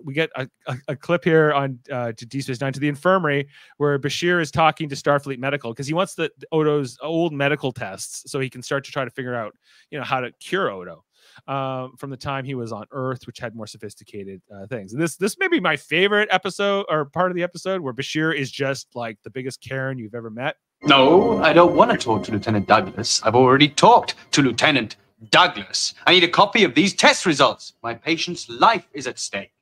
We get a clip here on to Deep Space Nine, to the infirmary, where Bashir is talking to Starfleet Medical because he wants Odo's old medical tests so he can start to try to figure out how to cure Odo from the time he was on Earth, which had more sophisticated things. And this may be my favorite episode or part of the episode where Bashir is just like the biggest Karen you've ever met. No, I don't want to talk to Lieutenant Douglas. I've already talked to Lieutenant Douglas. I need a copy of these test results. My patient's life is at stake.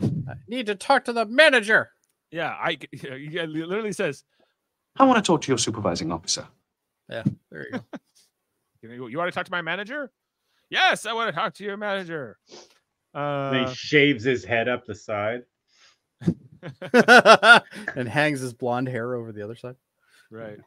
I need to talk to the manager. Yeah, it literally says, "I want to talk to your supervising officer." Yeah, there you go. You want to talk to my manager? Yes, I want to talk to your manager. He shaves his head up the side and hangs his blonde hair over the other side. Right.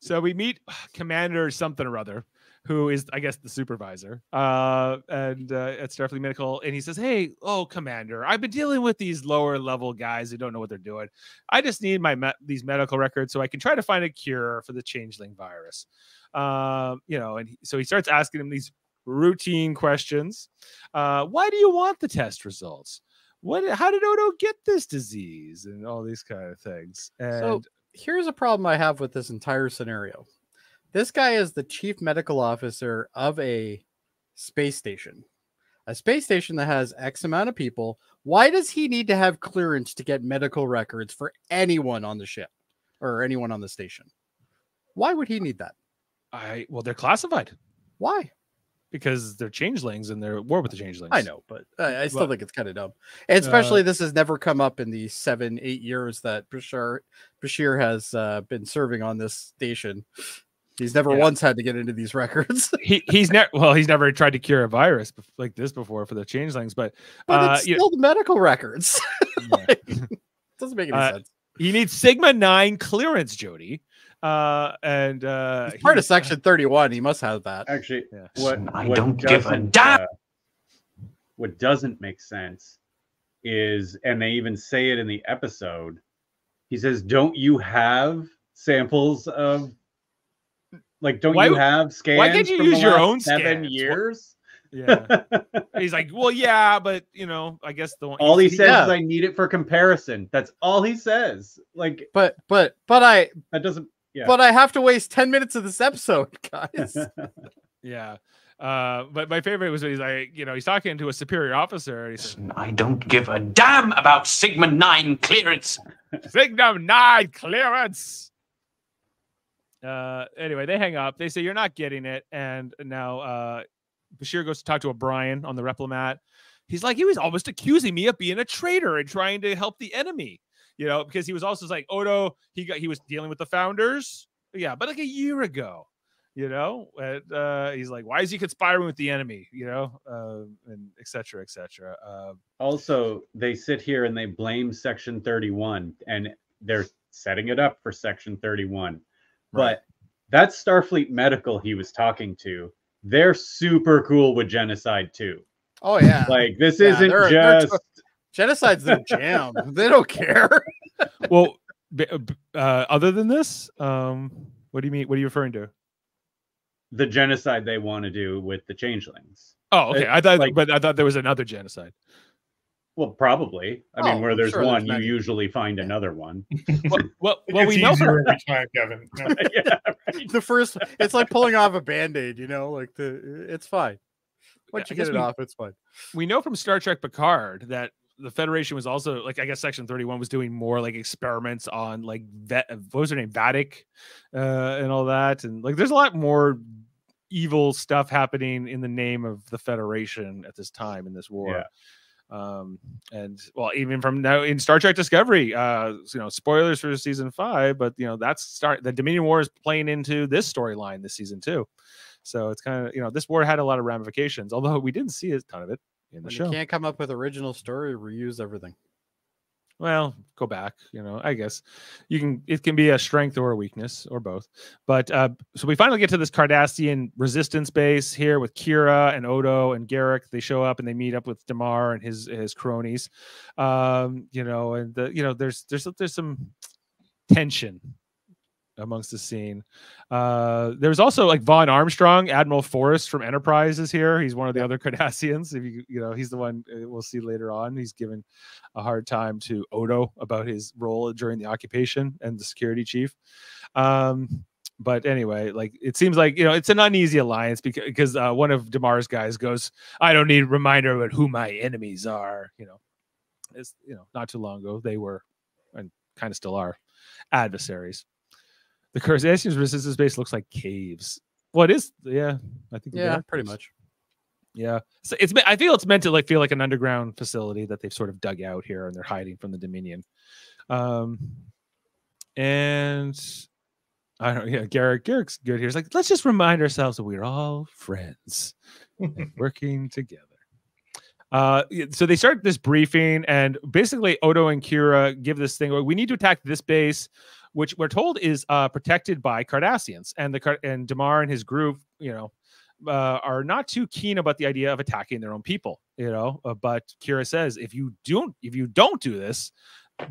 So we meet Commander something or other, who is, I guess, the supervisor at Starfleet Medical. And he says, hey, oh, Commander, I've been dealing with these lower level guys who don't know what they're doing. I just need my these medical records so I can try to find a cure for the changeling virus. So he starts asking him these routine questions. Why do you want the test results? How did Odo get this disease? And all these kind of things. And so here's a problem I have with this entire scenario. This guy is the chief medical officer of a space station that has X amount of people. Why does he need to have clearance to get medical records for anyone on the ship or anyone on the station? Why would he need that? Well, they're classified. Why? Because they're changelings and they're at war with the changelings. I know, but I still think it's kind of dumb. And especially this has never come up in the 7-8 years that Bashir has been serving on this station. He's never once had to get into these records. He's never tried to cure a virus like this before for the changelings, but it's still the medical records. Like, it doesn't make any sense. He needs Sigma 9 clearance, Jody. He's part of Section 31. He must have that. Actually, what don't give a damn. What doesn't make sense is, and they even say it in the episode, he says, "Don't you have samples of you have scans? Why can't you use your own 7 years?" Yeah. He's like, "Well, yeah, but I guess the one." All he says is, "I need it for comparison." That's all he says. Like, but I have to waste 10 minutes of this episode, guys. Yeah. But my favorite was when he's like, he's talking to a superior officer. And he says, "I don't give a damn about Sigma 9 clearance." Sigma 9 clearance. Anyway, they hang up. They say, "You're not getting it." And now Bashir goes to talk to O'Brien on the Replomat. He's like, he was almost accusing me of being a traitor and trying to help the enemy. Because he was also like, Odo, he was dealing with the founders. Yeah, but like a year ago, and he's like, why is he conspiring with the enemy? And et cetera, et cetera. Also, they sit here and they blame Section 31 and they're setting it up for Section 31. Right. But that's Starfleet Medical he was talking to. They're super cool with genocide too. Oh yeah. Like this isn't just genocide's their jam. They don't care. Well, other than this, what do you mean? What are you referring to? The genocide they want to do with the changelings. Oh, okay. I thought there was another genocide. Well, probably. I mean, where there's one, you usually find another one. Well, we know every time, Kevin. No. Yeah, right. The first, it's like pulling off a Band-Aid, it's fine. Once you get it off, it's fine. We know from Star Trek Picard that the Federation was also, like, I guess Section 31 was doing more, like, experiments on, like, what was her name? Vatic, and all that. And, like, there's a lot more evil stuff happening in the name of the Federation at this time in this war. Yeah. Even from now in Star Trek Discovery, spoilers for season 5, but the Dominion War is playing into this storyline this season too. So it's kind of, this war had a lot of ramifications, although we didn't see a ton of it in the show. You can't come up with original story, reuse everything. Well, go back, I guess you can, it can be a strength or a weakness or both. But so we finally get to this Cardassian resistance base here with Kira and Odo and Garak. They show up and they meet up with Damar and his cronies. There's some tension amongst the scene. There's also like Vaughn Armstrong, Admiral Forrest from Enterprise is here. He's one of the other Cardassians. If he's the one we'll see later on. He's given a hard time to Odo about his role during the occupation and the security chief. But anyway, like it seems like it's an uneasy alliance because one of Damar's guys goes, "I don't need a reminder about who my enemies are." It's not too long ago they were and kind of still are adversaries. The Cardassian's resistance base looks like caves. Well, it is. Yeah, I think. Yeah, pretty much. Yeah, so it's. I feel it's meant to like feel like an underground facility that they've sort of dug out here, and they're hiding from the Dominion. I don't. Yeah, Garak's good here. He's like, let's just remind ourselves that we're all friends, and working together. So they start this briefing, and basically Odo and Kira give this thing. We need to attack this base, which we're told is protected by Cardassians, and Damar and his group, are not too keen about the idea of attacking their own people, you know, but Kira says, if you don't do this,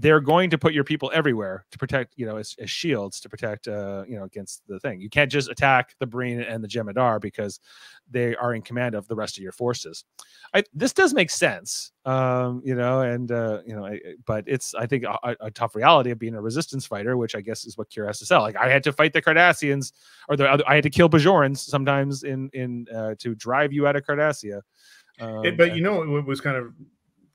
they're going to put your people everywhere to protect, you know, as shields to protect, you know, against the thing. You can't just attack the Breen and the Jemadar because they are in command of the rest of your forces. This does make sense, you know, and, you know, but it's, I think, a tough reality of being a resistance fighter, which I guess is what Kira has to sell. Like, I had to fight the Cardassians, or I had to kill Bajorans sometimes in to drive you out of Cardassia. But, you know, it was kind of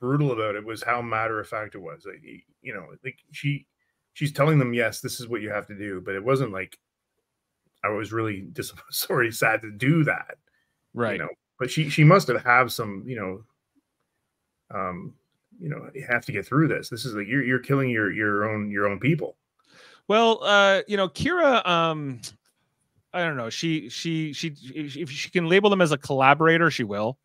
brutal about it was how matter of fact it was. Like, you know, like she's telling them, yes, this is what you have to do, but it wasn't like I was really sorry, sad to do that, right? You know, but she must have some, you know, you have to get through this. This is like you're killing your own people. Well, you know, Kira, I don't know. If she can label them as a collaborator, she will.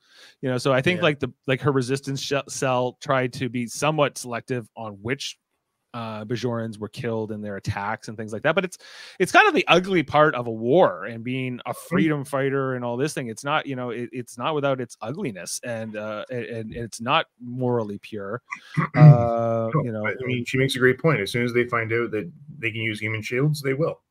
You know, so I think like her resistance cell tried to be somewhat selective on which Bajorans were killed in their attacks and things like that. But it's kind of the ugly part of a war and being a freedom fighter and all this thing. It's not, you know, it's not without its ugliness, and it's not morally pure. You know, I mean, she makes a great point. As soon as they find out that they can use human shields, they will.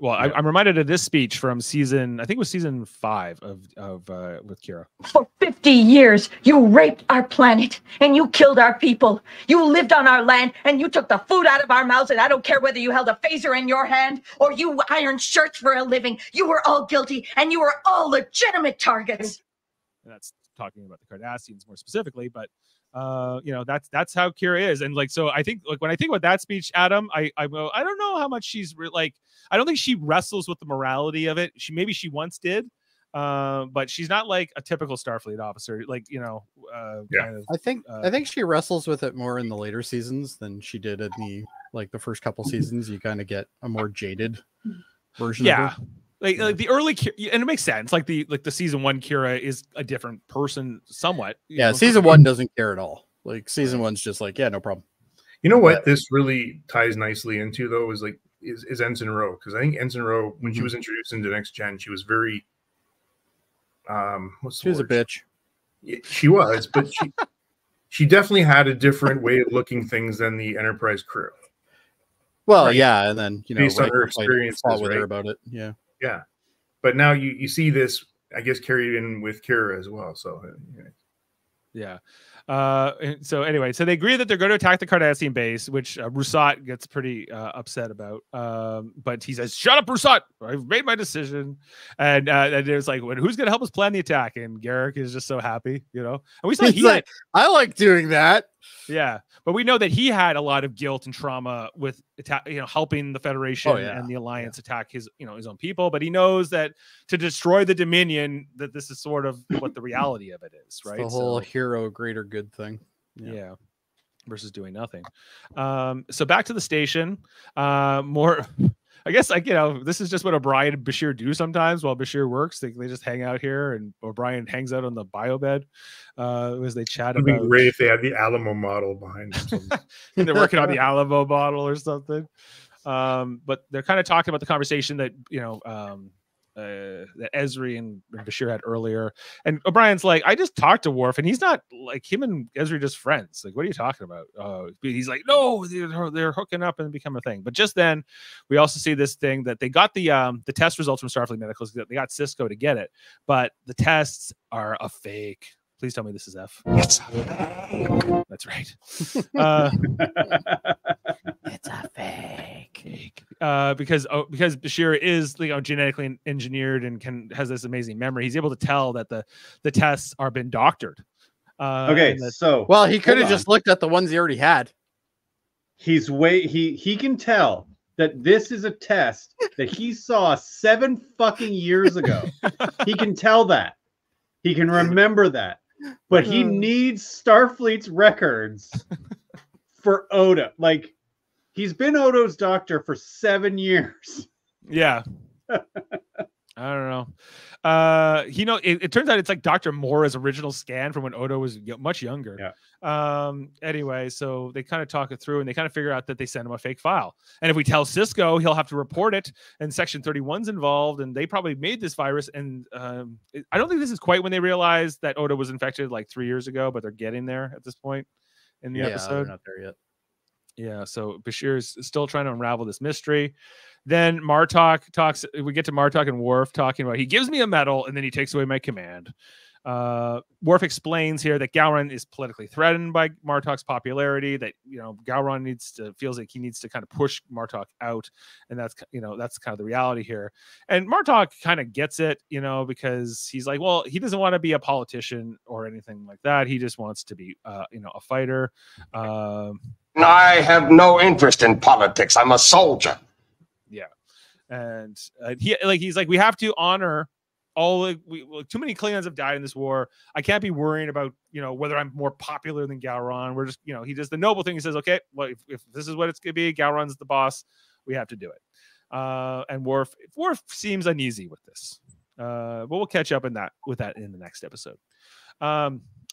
Well, yeah. I'm reminded of this speech from season, I think it was season 5 of with Kira. For 50 years, you raped our planet and you killed our people. You lived on our land and you took the food out of our mouths. And I don't care whether you held a phaser in your hand or you ironed shirts for a living. You were all guilty and you were all legitimate targets. And that's talking about the Cardassians more specifically, but you know, that's how Kira is. And like, so I think, like, when I think about that speech, Adam, I don't know how much she's like, I don't think she wrestles with the morality of it. Maybe she once did, but she's not like a typical Starfleet officer. Like, you know, kind of, I think she wrestles with it more in the later seasons than she did in the first couple seasons. You kind of get a more jaded version. Yeah. Of her. Like the early Kira, and it makes sense. Like the season 1 Kira is a different person, somewhat. Yeah, season 1 doesn't care at all. Like season 1's just like, yeah, no problem. You know what this really ties nicely into though is like is Ensign Rowe, because I think Ensign Rowe, when she was introduced into Next Gen, she was very what's the word? She was a bitch. Yeah, she was, but she definitely had a different way of looking things than the Enterprise crew. Well, right? Yeah, and then, you know, based on her experience with her about it, yeah. Yeah, but now you see this, I guess, carried in with Kira as well. So, yeah. So anyway, so they agree that they're going to attack the Cardassian base, which Roussat gets pretty upset about. But he says, "Shut up, Roussat! I've made my decision." And it's like, well, who's going to help us plan the attack? And Garak is just so happy, you know. And we saw he's like, "I like doing that." Yeah, but we know that he had a lot of guilt and trauma with helping the Federation and the Alliance attack his own people. But he knows that to destroy the Dominion, that this is sort of what the reality of it is, right? It's the whole hero, greater good thing. Yeah. Versus doing nothing. So back to the station. More. I guess, like, you know, this is just what O'Brien and Bashir do sometimes while Bashir works. They just hang out here, and O'Brien hangs out on the bio bed as they chat about. It would be great if they had the Alamo model behind them. They're working on the Alamo model or something. But they're kind of talking about the conversation that, you know, that Ezri and Bashir had earlier. And O'Brien's like, I just talked to Worf, and he's not like, him and Ezri just friends. Like, what are you talking about? He's like, no, they're hooking up and become a thing. But just then we also see this thing that they got the test results from Starfleet Medicals. They got Sisko to get it, but the tests are a fake. Please tell me this is F. It's a fake. That's right. It's a fake. Because Bashir is, you know, genetically engineered and has this amazing memory. He's able to tell that the tests are been doctored. Okay, so well, he could have just looked at the ones he already had. He's he can tell that this is a test that he saw 7 fucking years ago. He can tell that. He can remember that. But he needs Starfleet's records for Odo. Like, he's been Odo's doctor for 7 years. Yeah. I don't know. You know, it turns out it's like Dr. Mora's original scan from when Odo was much younger. Yeah. Anyway, so they kind of talk it through and they kind of figure out that they sent him a fake file. And if we tell Sisko, he'll have to report it. And Section 31's involved. And they probably made this virus. And I don't think this is quite when they realized that Odo was infected like 3 years ago, but they're getting there at this point in the episode. They're not there yet. Yeah, so Bashir's still trying to unravel this mystery. Then Martok talks. We get to Martok and Worf talking about he gives me a medal and then he takes away my command. Worf explains here that Gowron is politically threatened by Martok's popularity. That Gowron feels like he needs to kind of push Martok out, and that's kind of the reality here. And Martok kind of gets it, because he's like, well, he doesn't want to be a politician or anything like that. He just wants to be, a fighter. I have no interest in politics. I'm a soldier. Yeah. And he's like, we have to honor too many Klingons have died in this war. I can't be worrying about, whether I'm more popular than Gowron. We're just, he does the noble thing. He says, okay, well, if this is what it's going to be, Gowron's the boss. We have to do it. And Worf seems uneasy with this. But we'll catch up with that in the next episode.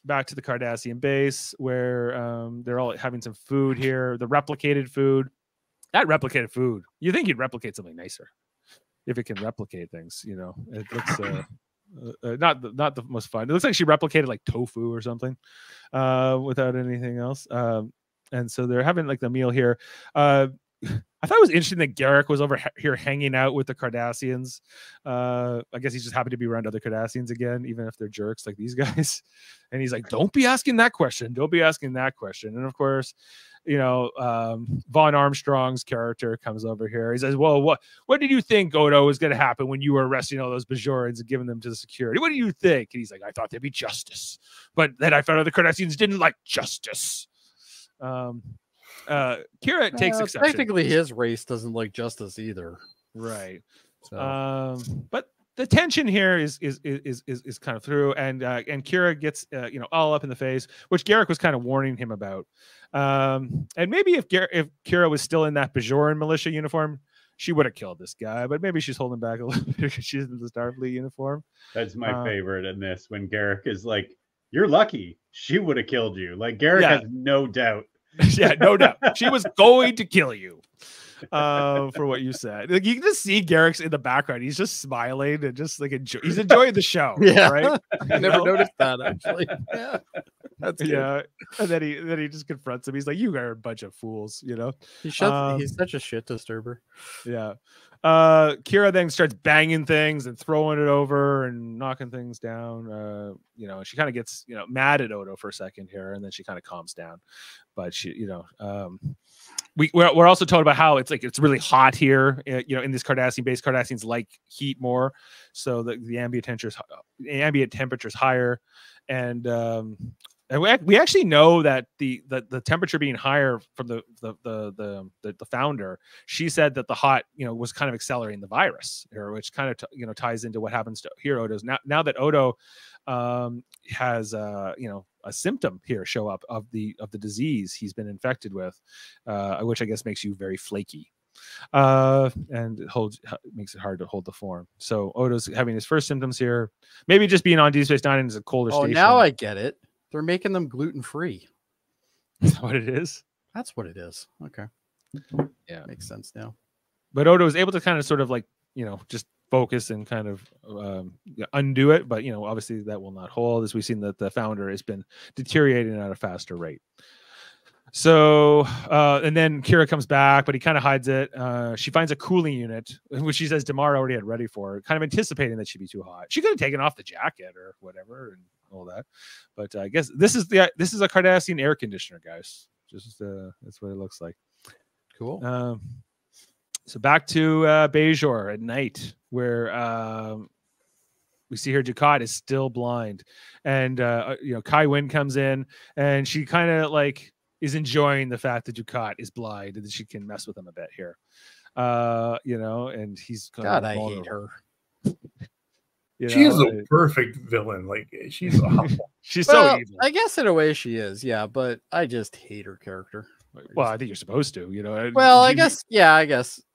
Back to the Cardassian base where they're all having some food here. The replicated food. That replicated food. You think you'd replicate something nicer if it can replicate things, It looks not the most fun. It looks like she replicated like tofu or something without anything else. And so they're having like the meal here. I thought it was interesting that Garak was over here hanging out with the Cardassians. I guess he's just happy to be around other Cardassians again, even if they're jerks like these guys. And he's like, don't be asking that question. Don't be asking that question. And of course, Von Armstrong's character comes over here. He says, well, what did you think, Odo, was going to happen when you were arresting all those Bajorans and giving them to the security? What do you think? And he's like, I thought there'd be justice. But then I found out the Cardassians didn't like justice. Kira takes exception. Technically, his race doesn't like justice either, right? So. But the tension here is kind of through, and Kira gets all up in the face, which Garak was kind of warning him about. And maybe if Kira was still in that Bajoran militia uniform, she would have killed this guy. But maybe she's holding back a little bit because she's in the Starfleet uniform. That's my favorite in this, when Garak is like, "You're lucky. She would have killed you." Like Garak has no doubt. Yeah, no doubt. She was going to kill you for what you said. Like, you can just see Garrick's in the background. He's just smiling and just like he's enjoying the show. Yeah, right. I never noticed that, actually. Yeah, that's good. Yeah. And then he just confronts him. He's like, "You are a bunch of fools," He shuts. He's such a shit disturber. Yeah. Kira then starts banging things and throwing it over and knocking things down. She kind of gets mad at Odo for a second here, and then she kind of calms down. But she, we're also told about how it's really hot here, in this Cardassian base. Cardassians like heat more, so the ambient temperature's higher, and we actually know that the temperature being higher from the founder, she said that the hot was kind of accelerating the virus here, which kind of ties into what happens to here. Odo's now that Odo has a symptom here show up of the disease he's been infected with, which I guess makes you very flaky, and makes it hard to hold the form. So Odo's having his first symptoms here. Maybe just being on Deep Space Nine is a colder station. Oh, now I get it. They're making them gluten-free. That's what it is? That's what it is. Okay. Yeah. Makes sense now. But Odo is able to kind of sort of like, just focus and kind of undo it. But, obviously that will not hold, as we've seen that the founder has been deteriorating at a faster rate. So, and then Kira comes back, but he kind of hides it. She finds a cooling unit, which she says Damar already had ready for her, kind of anticipating that she'd be too hot. She could have taken off the jacket or whatever and all that. But I guess this is a Cardassian air conditioner, guys. Just that's what it looks like. Cool. So back to Bajor at night, where we see here Dukat is still blind. And, Kai Winn comes in, and she kind of like is enjoying the fact that Dukat is blind and that she can mess with him a bit here. And he's kind of vulnerable. I hate her. She's a perfect villain. Like, she's awful. She's so evil. I guess in a way she is, yeah, but I just hate her character. Well, I think you're supposed to, I guess.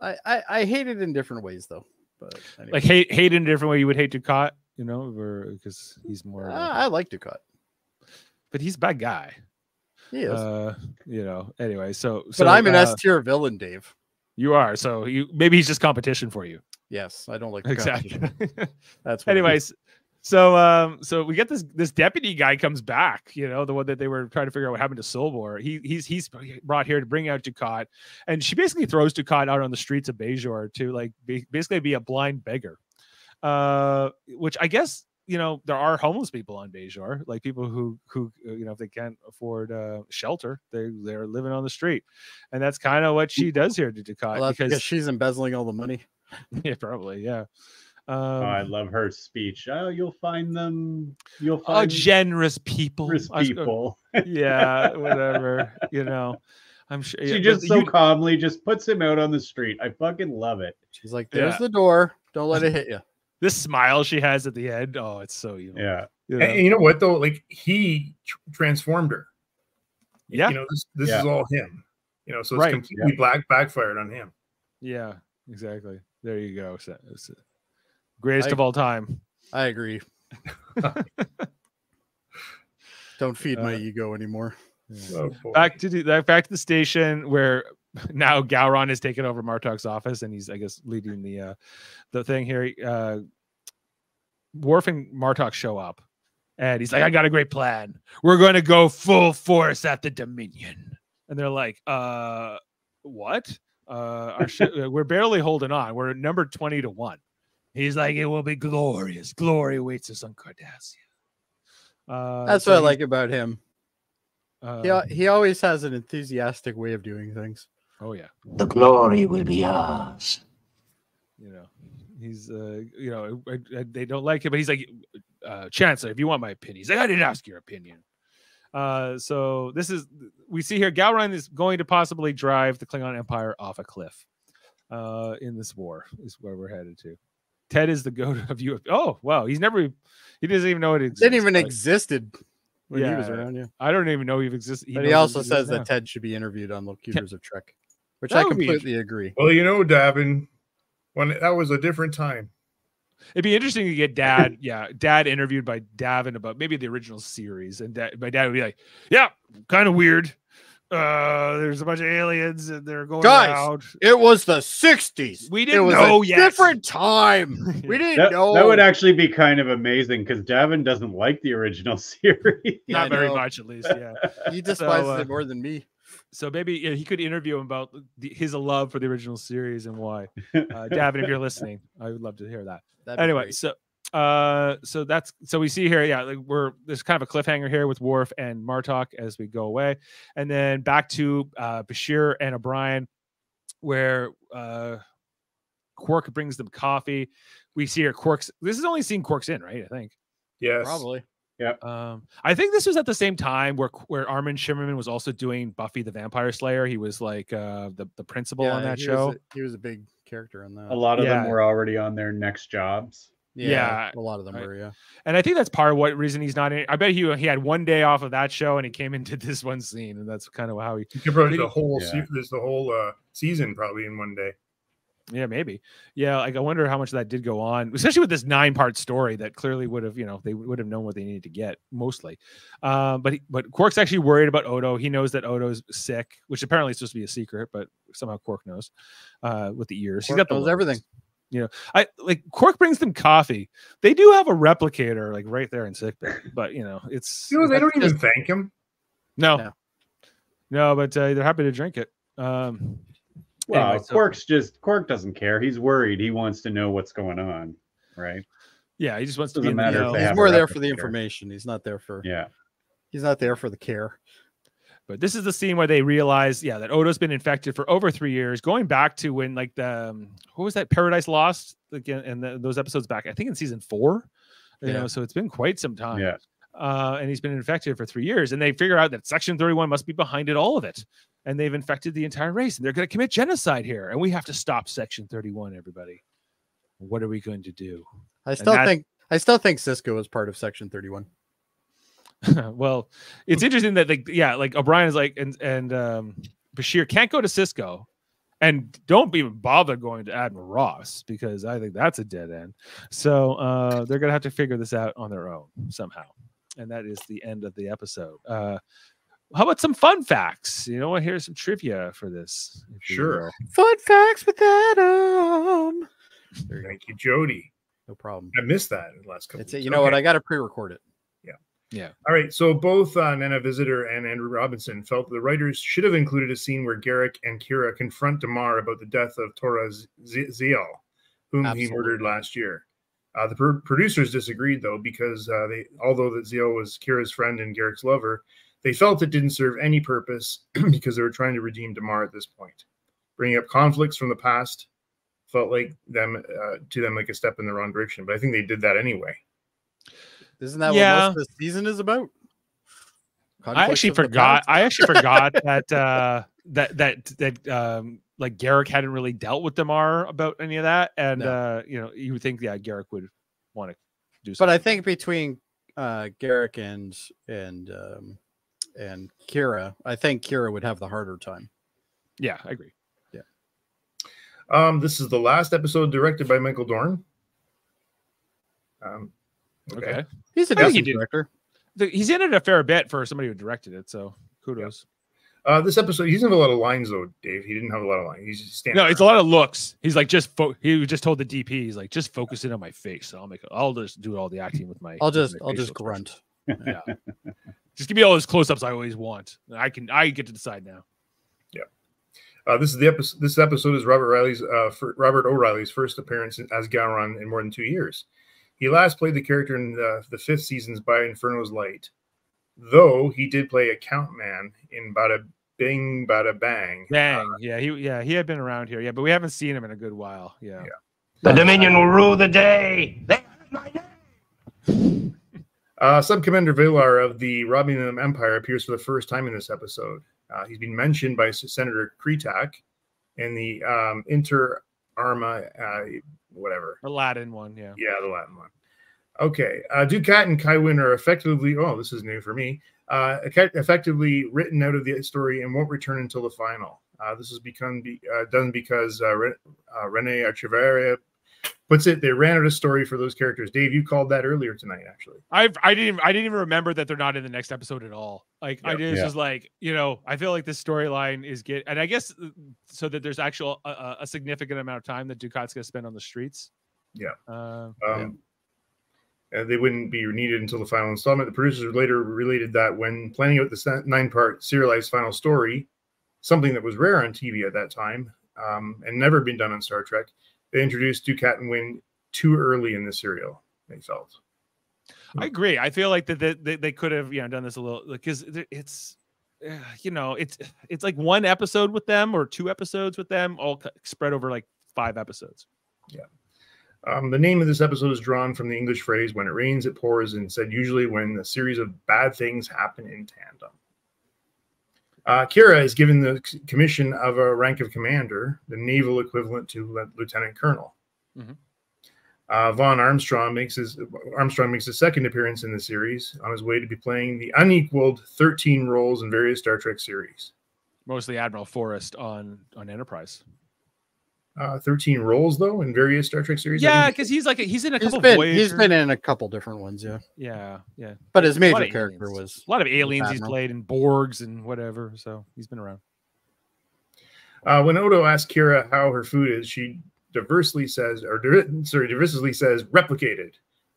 I hate it in different ways, though. But But anyway. Like hate in a different way you would hate Dukat, you know, because he's more. I like Dukat, but he's a bad guy. He is, you know. Anyway, so but I'm an S-tier villain, Dave. You are. So you maybe he's just competition for you. Yes, I don't like competition. Exactly. That's what anyways. So we get this deputy guy comes back, you know, the one that they were trying to figure out what happened to Solbor. He's brought here to bring out Dukat, and she basically throws Dukat out on the streets of Bajor to like basically be a blind beggar, which I guess, you know, there are homeless people on Bajor, like people who you know, if they can't afford shelter, they're living on the street, and that's kind of what she does here to Dukat, well, because she's embezzling all the money. Yeah, probably. Yeah. Oh, I love her speech. Oh, you'll find them. You'll find generous people. Yeah, whatever. You know, I'm sure. She calmly just puts him out on the street. I fucking love it. She's like, "There's the door. Don't let it hit you." This smile she has at the end. Oh, it's so evil. Yeah. You know? And you know what though? Like he transformed her. Yeah. You know, this is all him. You know, so it's completely backfired on him. Yeah. Exactly. There you go. So greatest of all time. I agree. Don't feed my ego anymore. Yeah. Oh, back to the station where now Gowron has taken over Martok's office, and he's, I guess, leading the thing here. Worf and Martok show up, and he's like, "I got a great plan. We're going to go full force at the Dominion." And they're like, what? We're barely holding on. We're number 20-1." He's like, "It will be glorious. Glory awaits us on Cardassia." That's what I like about him. He always has an enthusiastic way of doing things. Oh yeah, the glory will be ours. You know, he's you know, they don't like him, but he's like, "Chancellor, if you want my opinion," he's like, "I didn't ask your opinion." So this is we see here. Gowron is going to possibly drive the Klingon Empire off a cliff. In this war is where we're headed to. Ted is the goat of UFO. Oh, wow. He doesn't even know it existed. Didn't even existed when he was around. Yeah. I don't even know he existed. But he also says that Ted should be interviewed on Locutors of Trek, which I completely agree. Well, you know, Davin, when that was a different time. It'd be interesting to get Dad interviewed by Davin about maybe the original series. And my dad would be like, "Yeah, kind of weird. There's a bunch of aliens and they're going out. It was the 60s. We didn't know yet. Different time. We didn't know." That would actually be kind of amazing because Davin doesn't like the original series. Not very much, at least. Yeah, he despises it more than me. So maybe he could interview him about his love for the original series and why. Davin, if you're listening, I would love to hear that. Anyway, great. So we see here, like there's kind of a cliffhanger here with Worf and Martok as we go away, and then back to Bashir and O'Brien, where Quark brings them coffee. We see here Quark's. This is only seen Quark's in, right? I think. Yes. Probably. Yeah. I think this was at the same time where Armin Shimmerman was also doing Buffy the Vampire Slayer. He was like the principal on that show. He was a big character on that. A lot of them were already on their next jobs. Yeah, a lot of them were, and I think that's part of what reason he's not in. I bet he had one day off of that show and he came into this one scene, and that's kind of how he could probably the whole season probably in one day. Yeah, maybe. Yeah, like I wonder how much of that did go on, especially with this 9-part story that clearly would have, you know, they would have known what they needed to get mostly. But Quark's actually worried about Odo. He knows that Odo's sick, which apparently is supposed to be a secret, but somehow Quark knows with the ears. Quark he's got knows everything. You know, I like Quark brings them coffee. They do have a replicator like right there in sickbay, but you know, it's they don't even thank him. No, but they're happy to drink it. Well, anyway, Quark doesn't care. He's worried. He wants to know what's going on, right? Yeah, he just wants to matter. He's more there for the information. He's not there for He's not there for the care. But this is the scene where they realize, that Odo's been infected for over 3 years, going back to when, like, the what was that, Paradise Lost again, and those episodes back, I think in season 4, you know, so it's been quite some time. Yeah. And he's been infected for 3 years, and they figure out that Section 31 must be behind it, all of it, and they've infected the entire race, and they're going to commit genocide here, and we have to stop Section 31. Everybody, what are we going to do? I still think Sisko was part of Section 31. Well, it's interesting that O'Brien is like, and Bashir can't go to Sisko, And don't even bother going to Admiral Ross, because I think that's a dead end. So they're going to have to figure this out on their own somehow. And that is the end of the episode. How about some fun facts? You know what? Here's some trivia for this. Sure. Fun facts with Adam. Thank you, Jody. No problem. I missed that in the last couple. You know what? I got to pre-record it. Yeah. All right. So both Nana Visitor and Andrew Robinson felt the writers should have included a scene where Garak and Kira confront Damar about the death of Torah Ziel, whom he murdered last year. The producers disagreed, though, because although that Ziel was Kira's friend and Garak's lover, they felt it didn't serve any purpose because they were trying to redeem Damar at this point. Bringing up conflicts from the past felt like to them like a step in the wrong direction, but I think they did that anyway. Isn't that what most of the season is about? Conflict. I actually forgot that like Garak hadn't really dealt with Damar about any of that, and you know, you would think Garak would want to do something. But I think between Garak and Kira, I think Kira would have the harder time. Yeah, I agree. Yeah. This is the last episode directed by Michael Dorn. Okay. He's a director. He's in it a fair bit for somebody who directed it, so kudos. Yep. This episode, he doesn't have a lot of lines, though, Dave. He didn't have a lot of lines. He's just standing. No, it's a lot of looks. He's like, he just told the DP, he's like, just focus in on my face. So I'll just do all the acting with my. I'll just grunt. Yeah. Just give me all those close-ups I always want. I get to decide now. Yeah. This is the episode. This episode is Robert O'Reilly's first appearance as Gowron in more than 2 years. He last played the character in the 5th season's By Inferno's Light, though he did play a count man in Bada Bing Bada Bang. He had been around here, but we haven't seen him in a good while. The Dominion will rule the day. They have my name. Sub Commander Velar of the Romulan Empire appears for the first time in this episode. He's been mentioned by Senator Kretak in the Inter Arma. Whatever. The Latin one, the Latin one. Okay. Dukat and Kai Winn are effectively, this is new for me, effectively written out of the story and won't return until the final. This has done because Rene Echevarria puts it, they ran out of story for those characters. Dave, you called that earlier tonight, actually. I didn't even remember that they're not in the next episode at all. Like just like, you know, I feel like this storyline is and I guess so that there's actual a significant amount of time that Dukat's gonna spend on the streets. Yeah. They wouldn't be needed until the final installment. The producers later related that when planning out the 9-part serialized final story, something that was rare on TV at that time, and never been done on Star Trek. They introduced Dukat and Winn too early in the serial, they felt. I agree. I feel like that they could have done this a little, because it's it's like one episode with them or 2 episodes with them, all spread over like 5 episodes. Yeah. The name of this episode is drawn from the English phrase "when it rains, it pours," and said usually when a series of bad things happen in tandem. Kira is given the commission of a rank of commander, the naval equivalent to lieutenant colonel. Von Armstrong makes his second appearance in the series on his way to be playing the unequaled 13 roles in various Star Trek series. Mostly Admiral Forrest on Enterprise. 13 roles, though, in various Star Trek series. Yeah, because he's in a couple. He's been in a couple different ones. Yeah. But his major character was a lot of aliens. He's played in Borgs and whatever, so he's been around. When Odo asks Kira how her food is, she divisively says, "Replicated."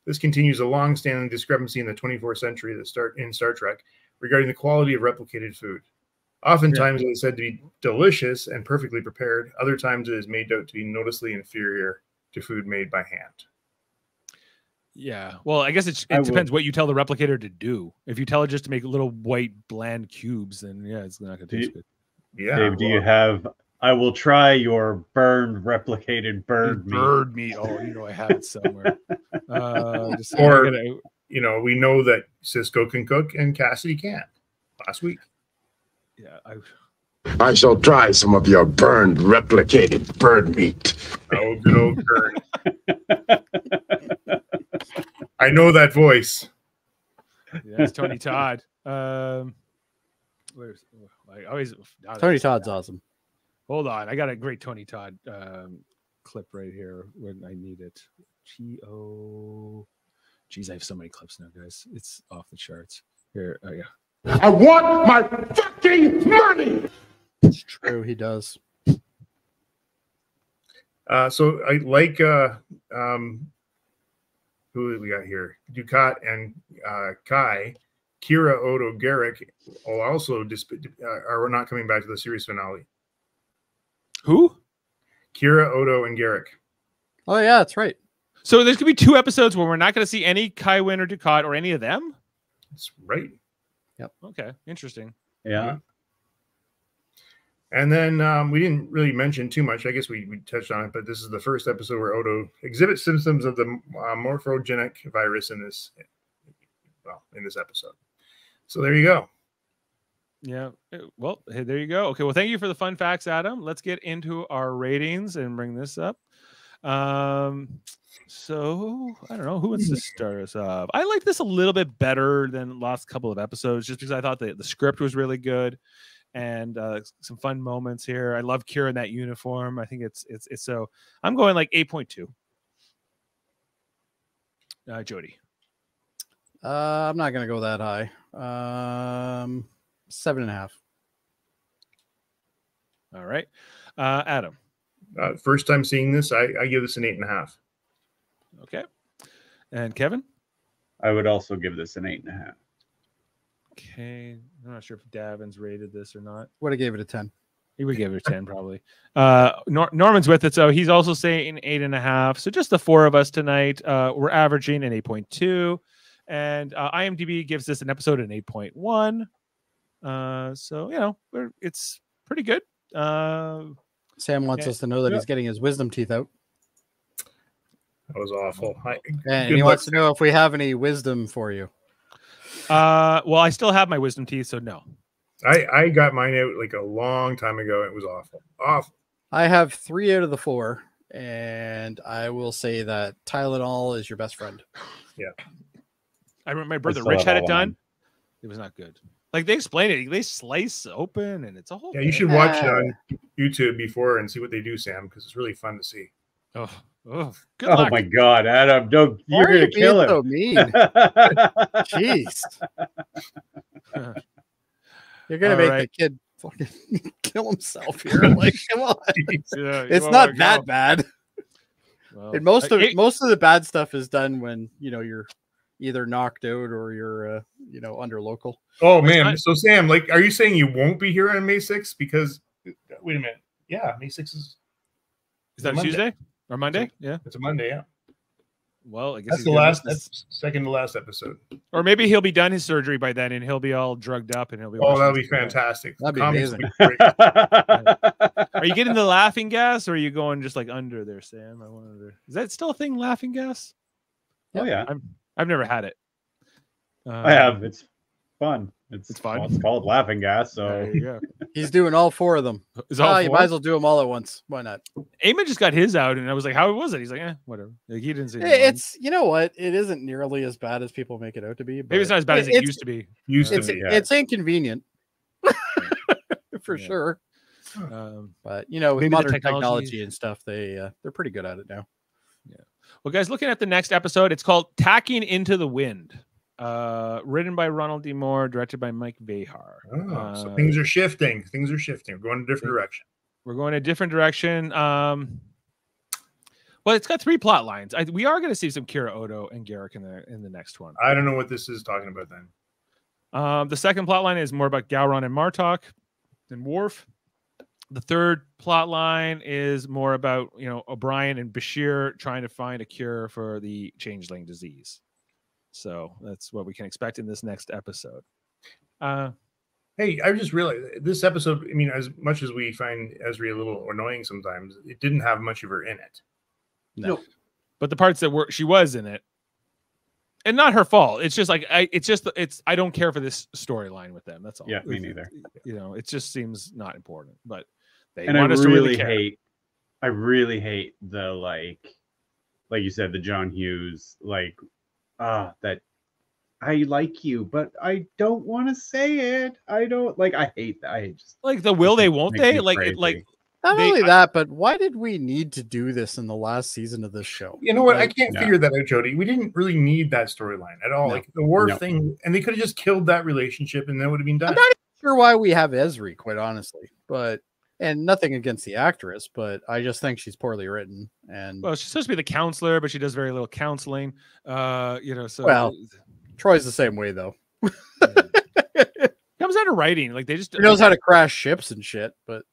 This continues a long-standing discrepancy in the 24th century that start in Star Trek regarding the quality of replicated food. Oftentimes it is said to be delicious and perfectly prepared. Other times it is made out to be noticeably inferior to food made by hand. Yeah. Well, I guess it depends what you tell the replicator to do. If you tell it just to make little white bland cubes, then it's not going to taste good. Yeah. Dave, do you have, I will try your burned replicated bird meat. Bird meat. Oh, I have it somewhere. We know that Sisko can cook and Cassidy can't. Last week. Yeah, I shall try some of your burned, replicated bird meat. Oh, good old bird. I know that voice. Yeah, it's Tony Todd. Tony Todd's awesome. Hold on. I got a great Tony Todd clip right here when I need it. G-O. Jeez, I have so many clips now, guys. It's off the charts. Here, oh, yeah. I want my fucking money! It's true, he does. So I like who we got here? Dukat and Kai, Kira, Odo, Garak will also are not coming back to the series finale. Who? Kira, Odo, and Garak. Oh yeah, that's right. So there's gonna be two episodes where we're not gonna see any Kai Winn or Dukat or any of them. That's right. Yep. Okay. Interesting. Yeah. And then we didn't really mention too much. I guess we touched on it, but this is the first episode where Odo exhibits symptoms of the morphogenic virus in this, well, in this episode. So there you go. Yeah. Well, hey, there you go. Okay. Well, thank you for the fun facts, Adam. Let's get into our ratings and bring this up. So I don't know who wants to start us off. I like this a little bit better than last couple of episodes, just because I thought the script was really good and some fun moments here. I love Kira in that uniform. I think it's so I'm going like 8.2. Jody. I'm not gonna go that high. 7.5. All right. Adam. First time seeing this, I give this an 8.5. Okay. And Kevin? I would also give this an 8.5. Okay. I'm not sure if Davin's rated this or not. Would have gave it a 10. He would give it a 10 probably. Norman's with it, so he's also saying 8.5. So just the four of us tonight, we're averaging an 8.2. And IMDb gives this an episode an 8.1. So, you know, it's pretty good. Sam wants us to know that he's getting his wisdom teeth out. That was awful. And he wants to know if we have any wisdom for you. Well, I still have my wisdom teeth, so no. I got mine out like a long time ago. It was awful. Awful. I have 3 out of the 4, and I will say that Tylenol is your best friend. Yeah. I remember my brother Rich had it done. It was not good. Like they explain it, they slice open, and it's a whole. Yeah, you should watch it on YouTube before and see what they do, Sam, because it's really fun to see. Oh, good luck. My God, Adam! Don't you're gonna kill him? So mean. Jeez, you're gonna make the kid fucking kill himself here. Like, come on, yeah, it's not that bad. Well, and most of the bad stuff is done when you know you're either knocked out or you're you know, under local. Oh man. So Sam, like, are you saying you won't be here on May 6th? Because wait a minute. Yeah, May 6th is that a Tuesday or Monday? Yeah. It's a Monday, yeah. Well, I guess that's the last second to last episode. Or maybe he'll be done his surgery by then and he'll be all drugged up and he'll be that'll be fantastic. That'd be amazing. Are you getting the laughing gas or are you going just like under there, Sam? I wonder. Is that still a thing, laughing gas? Oh yeah. I've never had it. I have. It's fun. It's fun. Well, it's called laughing gas. So there you go. He's doing all 4 of them. You might as well do them all at once. Why not? Eamon just got his out, and I was like, "How was it?" He's like, "Eh, whatever." Like, he didn't see it. It's you know what? It isn't nearly as bad as people make it out to be. Maybe it's not as bad as it used to be. It's inconvenient for sure. But you know, with modern technology and stuff, they're pretty good at it now. Yeah. Well, guys, looking at the next episode, it's called Tacking into the Wind, written by Ronald D. Moore, directed by Mike Behar. Oh, so things are shifting. Things are shifting. We're going a different direction. We're going a different direction. Well, it's got 3 plot lines. We are going to see some Kira, Odo, and Garak in the next one. I don't know what this is talking about then. The second plot line is more about Gowron and Martok and Worf. The third plot line is more about, you know, O'Brien and Bashir trying to find a cure for the changeling disease. So that's what we can expect in this next episode. Hey, I just realized this episode, I mean, as much as we find Ezri a little annoying sometimes, it didn't have much of her in it. No. But the parts that she was in it, and not her fault. It's just like I don't care for this storyline with them. That's all. Yeah, me neither. You know, it just seems not important, but I really hate the like you said, the John Hughes that I like you, but I don't want to say it. I hate that. I hate just like the will they won't they like crazy. like Not only that, but why did we need to do this in the last season of this show? You know what? Like, I can't figure that out, Jody. We didn't really need that storyline at all. No. Like the war thing, and they could have just killed that relationship, and that would have been done. I'm not sure why we have Ezri, quite honestly, but. And nothing against the actress, but I just think she's poorly written. And well, she's supposed to be the counselor, but she does very little counseling. You know, so well, Troy's the same way though. Comes out of writing, like they just she knows how to crash ships and shit. But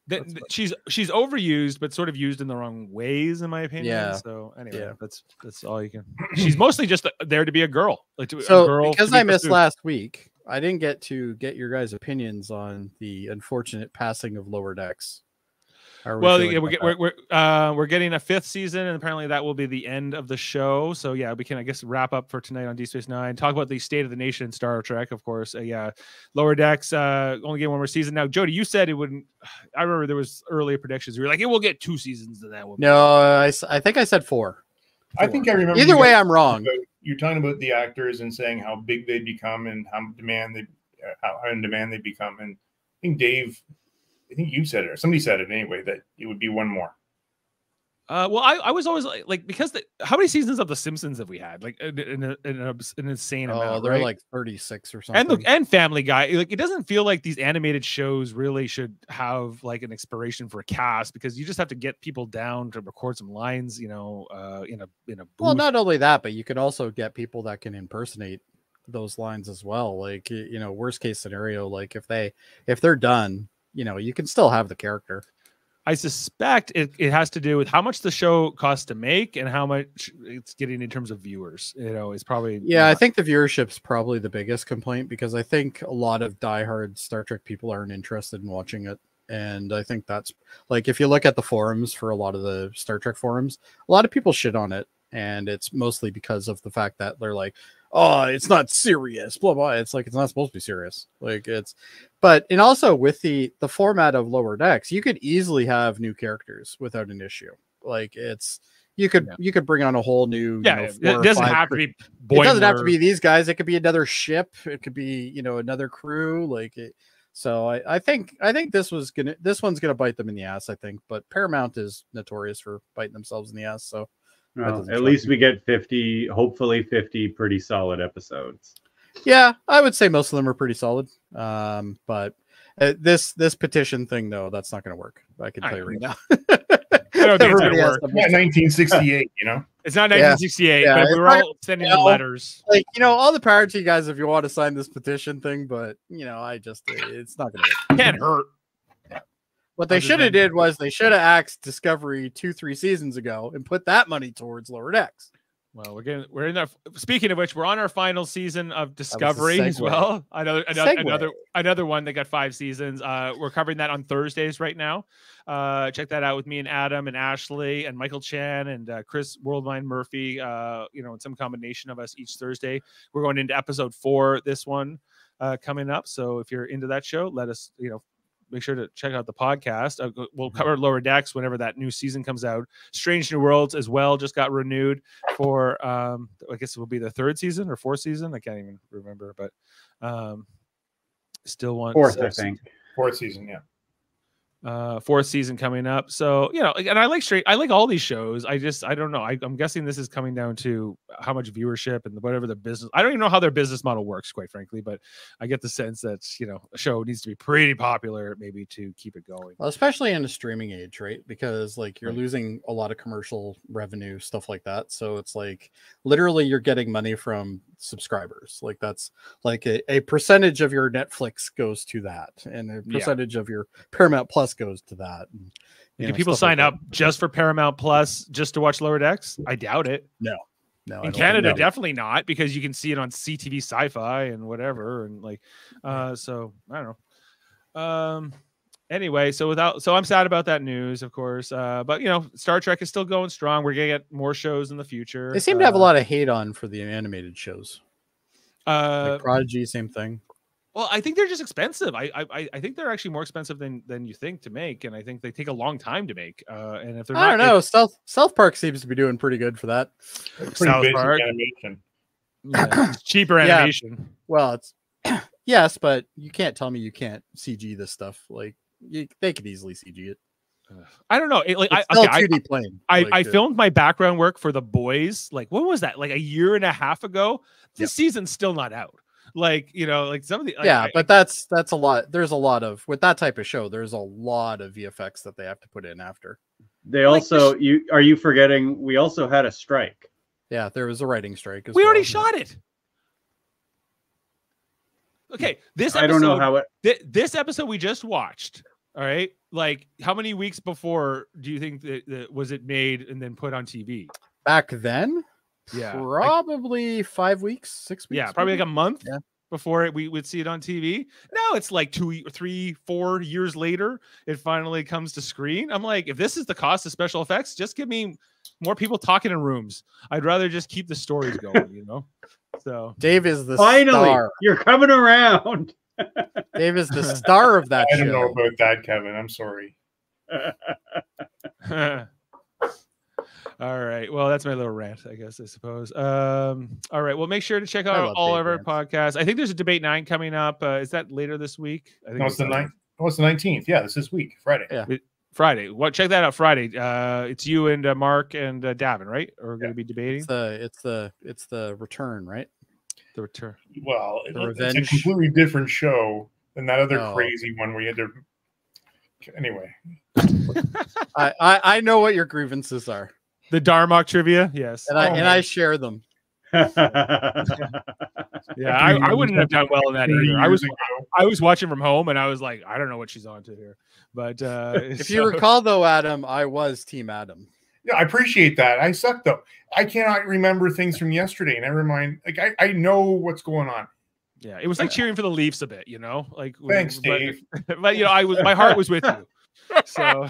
she's overused, but sort of used in the wrong ways, in my opinion. Yeah. So anyway, that's all you can. She's mostly just there to be a girl, like because I missed last week. I didn't get to get your guys' opinions on the unfortunate passing of Lower Decks. Well, we're getting a 5th season, and apparently that will be the end of the show. So yeah, we can, I guess, wrap up for tonight on Deep Space Nine. Talk about the state of the nation in Star Trek, of course. Yeah, Lower Decks only get 1 more season. Now, Jody, you said it wouldn't. I remember there was earlier predictions. You were like, it will get 2 seasons in that one. No, I think I said 4. I think I remember. Either way, I'm wrong. You're talking about the actors and saying how big they become and how in demand they become. And I think Dave, I think you said it, or somebody said it anyway, that it would be 1 more. Well, I was always like because how many seasons of The Simpsons have we had? Like an insane amount. They're like 36 or something. And Family Guy. Like it doesn't feel like these animated shows really should have like an expiration for a cast because you just have to get people down to record some lines, you know, in a booth. Well, not only that, but you could also get people that can impersonate those lines as well. Like you know, worst case scenario, like if they're done, you know, you can still have the character. I suspect it has to do with how much the show costs to make and how much it's getting in terms of viewers. You know, it's probably I think the viewership's probably the biggest complaint because I think a lot of diehard Star Trek people aren't interested in watching it, and I think that's like if you look at the forums for a lot of the Star Trek forums, a lot of people shit on it, and it's mostly because of the fact that they're like, oh, it's not serious, blah blah. It's like it's not supposed to be serious. Like it's, but and also with the format of Lower Decks, you could easily have new characters without an issue. Like it's you could bring on a whole new it doesn't have to be Boimler. It doesn't have to be these guys. It could be another ship. It could be you know another crew. Like it, so I think this one's gonna bite them in the ass. I think, but Paramount is notorious for biting themselves in the ass. So. Well, at least we get 50, hopefully 50 pretty solid episodes. Yeah, I would say most of them are pretty solid. But this petition thing, though, that's not going to work. I can tell you right now. Everybody has to work. 1968, you know? It's not 1968, but we were all sending you letters. Like, you know, all the power to you guys if you want to sign this petition thing, but, you know, it's not going to work. Can't hurt. What they should have did was they should have axed Discovery 2-3 seasons ago and put that money towards Lower Decks. Well, we're in our. Speaking of which, we're on our final season of Discovery as well. Another one that got 5 seasons. We're covering that on Thursdays right now. Check that out with me and Adam and Ashley and Michael Chan and Chris Worldvine Murphy. You know, in some combination of us each Thursday. We're going into episode 4. This one coming up. So if you're into that show, let us make sure to check out the podcast. We'll cover Lower Decks whenever that new season comes out. Strange New Worlds as well just got renewed for, I guess it will be the 3rd season or 4th season. I can't even remember, but still 4th, I think. 4th season, yeah. 4th season coming up. So, you know, and I like all these shows. I don't know. I'm guessing this is coming down to how much viewership and whatever the business. I don't even know how their business model works, quite frankly, but I get the sense that, you know, a show needs to be pretty popular maybe to keep it going. Well, especially in the streaming age, right? Because like you're losing a lot of commercial revenue, stuff like that. So it's like literally you're getting money from subscribers. Like that's like a percentage of your Netflix goes to that and a percentage of your Paramount Plus goes to that. And, do people sign up just for Paramount Plus just to watch Lower Decks? I doubt it. No. In Canada, definitely not, because you can see it on CTV Sci-Fi and whatever, and like, so I don't know. Anyway, so I'm sad about that news, of course. But you know, Star Trek is still going strong. We're gonna get more shows in the future. They seem to have a lot of hate on for the animated shows. Like Prodigy, same thing. Well, I think they're just expensive. I think they're actually more expensive than you think to make, and I think they take a long time to make. And if they're I don't know, South Park seems to be doing pretty good for that. South Park animation, cheaper animation. Yeah. Well, it's yes, but you can't tell me you can't CG this stuff. Like they could easily CG it. I don't know. It, like, I filmed my background work for The Boys. Like, when was that? Like a year and a half ago. This season's still not out. Like, you know, like some of the but that's a lot. There's a lot of with that type of show. There's a lot of VFX that they have to put in after. They also are you forgetting? We also had a strike. Yeah, there was a writing strike. We already shot it. Okay, this episode, I don't know how it. This episode we just watched. All right, like how many weeks before do you think that was it made and then put on TV? Back then, yeah, probably 5 weeks, 6 weeks. Yeah, probably like a month before we would see it on TV. Now it's like 2, 3, 4 years later, it finally comes to screen. I'm like, if this is the cost of special effects, just give me more people talking in rooms. I'd rather just keep the stories going, you know. So Dave is the star. You're coming around. Dave is the star of that show. I don't know about that, Kevin. I'm sorry. All right. Well, that's my little rant, I guess, I suppose. All right. Well, make sure to check out all of our podcasts. I think there's a Debate 9 coming up. Is that later this week? I think it's the 19th. Yeah, this is week, Friday. Yeah. Friday. Well, check that out Friday. It's you and Mark and Davin, right? Are going to be debating. It's the return, right? The return. Well, it's a completely different show than that other crazy one where you had to. Anyway, I know what your grievances are. The Darmok trivia, yes, and I share them. I wouldn't have done well in that either. I was watching from home and I was like, I don't know what she's on to here. But if you recall though, Adam, I was Team Adam. Yeah, I appreciate that. I suck though. I cannot remember things from yesterday. Never mind. Like I know what's going on. Yeah, it was like cheering for the Leafs a bit, you know. Like thanks, Dave. But you know, my heart was with you. So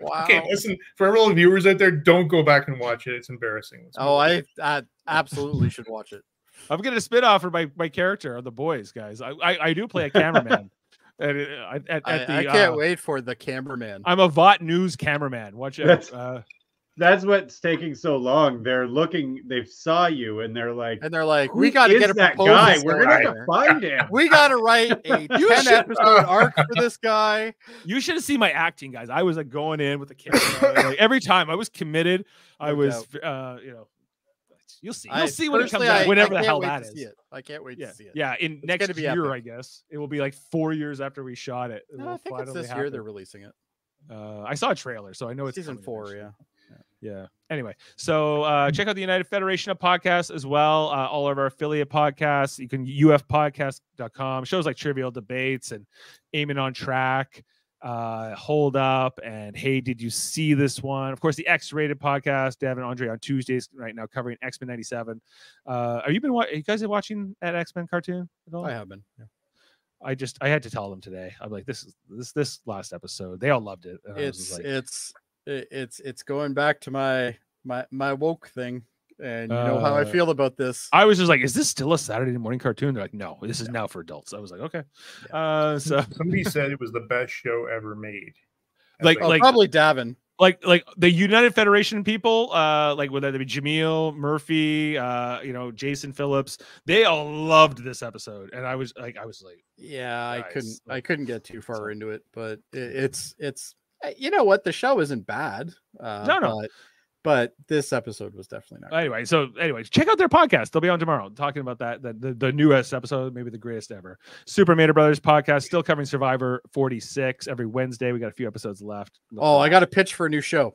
wow. Okay, listen, for all the viewers out there, don't go back and watch it. It's embarrassing. I absolutely should watch it. I'm gonna spin off for my character on The Boys, guys. I do play a cameraman. I can't wait for the cameraman. I'm a Vought News cameraman. Watch out. That's what's taking so long. They're looking. They saw you, and they're like, we got to get a proposal. Guy? We're going to find him. We got to write a 10-episode arc for this guy. You should have seen my acting, guys. I was like going in with the camera like, every time. I was committed. I was, you know. You'll see. You'll see when it comes out. Whenever the hell that is. I can't wait to see it. Yeah, in next year, I guess it will be like 4 years after we shot it. I think it's this year they're releasing it. I saw a trailer, so I know it's season 4. Yeah. Yeah. Anyway, so check out the United Federation of Podcasts as well. All of our affiliate podcasts. You can ufpodcast.com. Shows like Trivial Debates and Aiming on Track, Hold Up, and Hey, Did You See This One? Of course, the X-Rated Podcast. Davin and Andre on Tuesdays right now covering X-Men 97. Are you guys watching that X-Men cartoon at all? I have been. Yeah. I had to tell them today. I'm like, this last episode. They all loved it. It's going back to my woke thing, and you know how I feel about this. I was just like, is this still a Saturday morning cartoon? They're like, no, this is now for adults. I was like, okay. Yeah. So somebody said it was the best show ever made. Like probably Davin. Like the United Federation people, like whether it be Jamil, Murphy, you know, Jason Phillips, they all loved this episode. And I was like, yeah, guys. I couldn't get too far into it, but it's you know what? The show isn't bad. No. But this episode was definitely not. Anyway, check out their podcast. They'll be on tomorrow talking about that, the newest episode, maybe the greatest ever. Super Mater Brothers podcast, still covering Survivor 46 every Wednesday. We got a few episodes left. Oh, I got a pitch for a new show.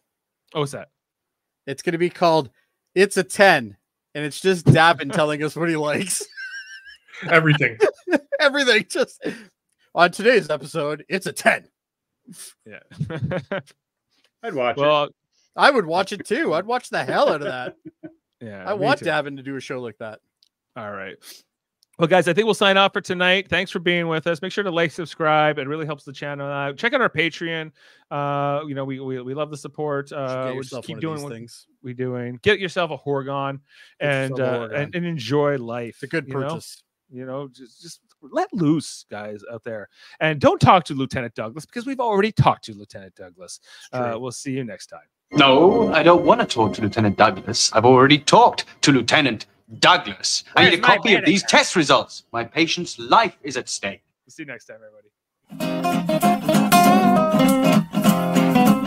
Oh, what's that? It's going to be called It's a 10, and it's just Davin telling us what he likes. Everything. Everything. Just on today's episode, It's a 10. Yeah. I'd watch it. I would watch it too. I'd watch the hell out of that. Yeah. I want Davin to do a show like that. All right. Well, guys, I think we'll sign off for tonight. Thanks for being with us. Make sure to like, subscribe. It really helps the channel out. Check out our Patreon. You know, we love the support. We'll just keep doing what things we're doing. Get yourself a Horgon and enjoy life. It's a good purchase. You know, just let loose, guys, out there, and don't talk to Lieutenant Douglas because we've already talked to Lieutenant Douglas. We'll see you next time. No, I don't want to talk to Lieutenant Douglas. I've already talked to Lieutenant Douglas. I need a copy of these test results. My patient's life is at stake. We'll see you next time, everybody.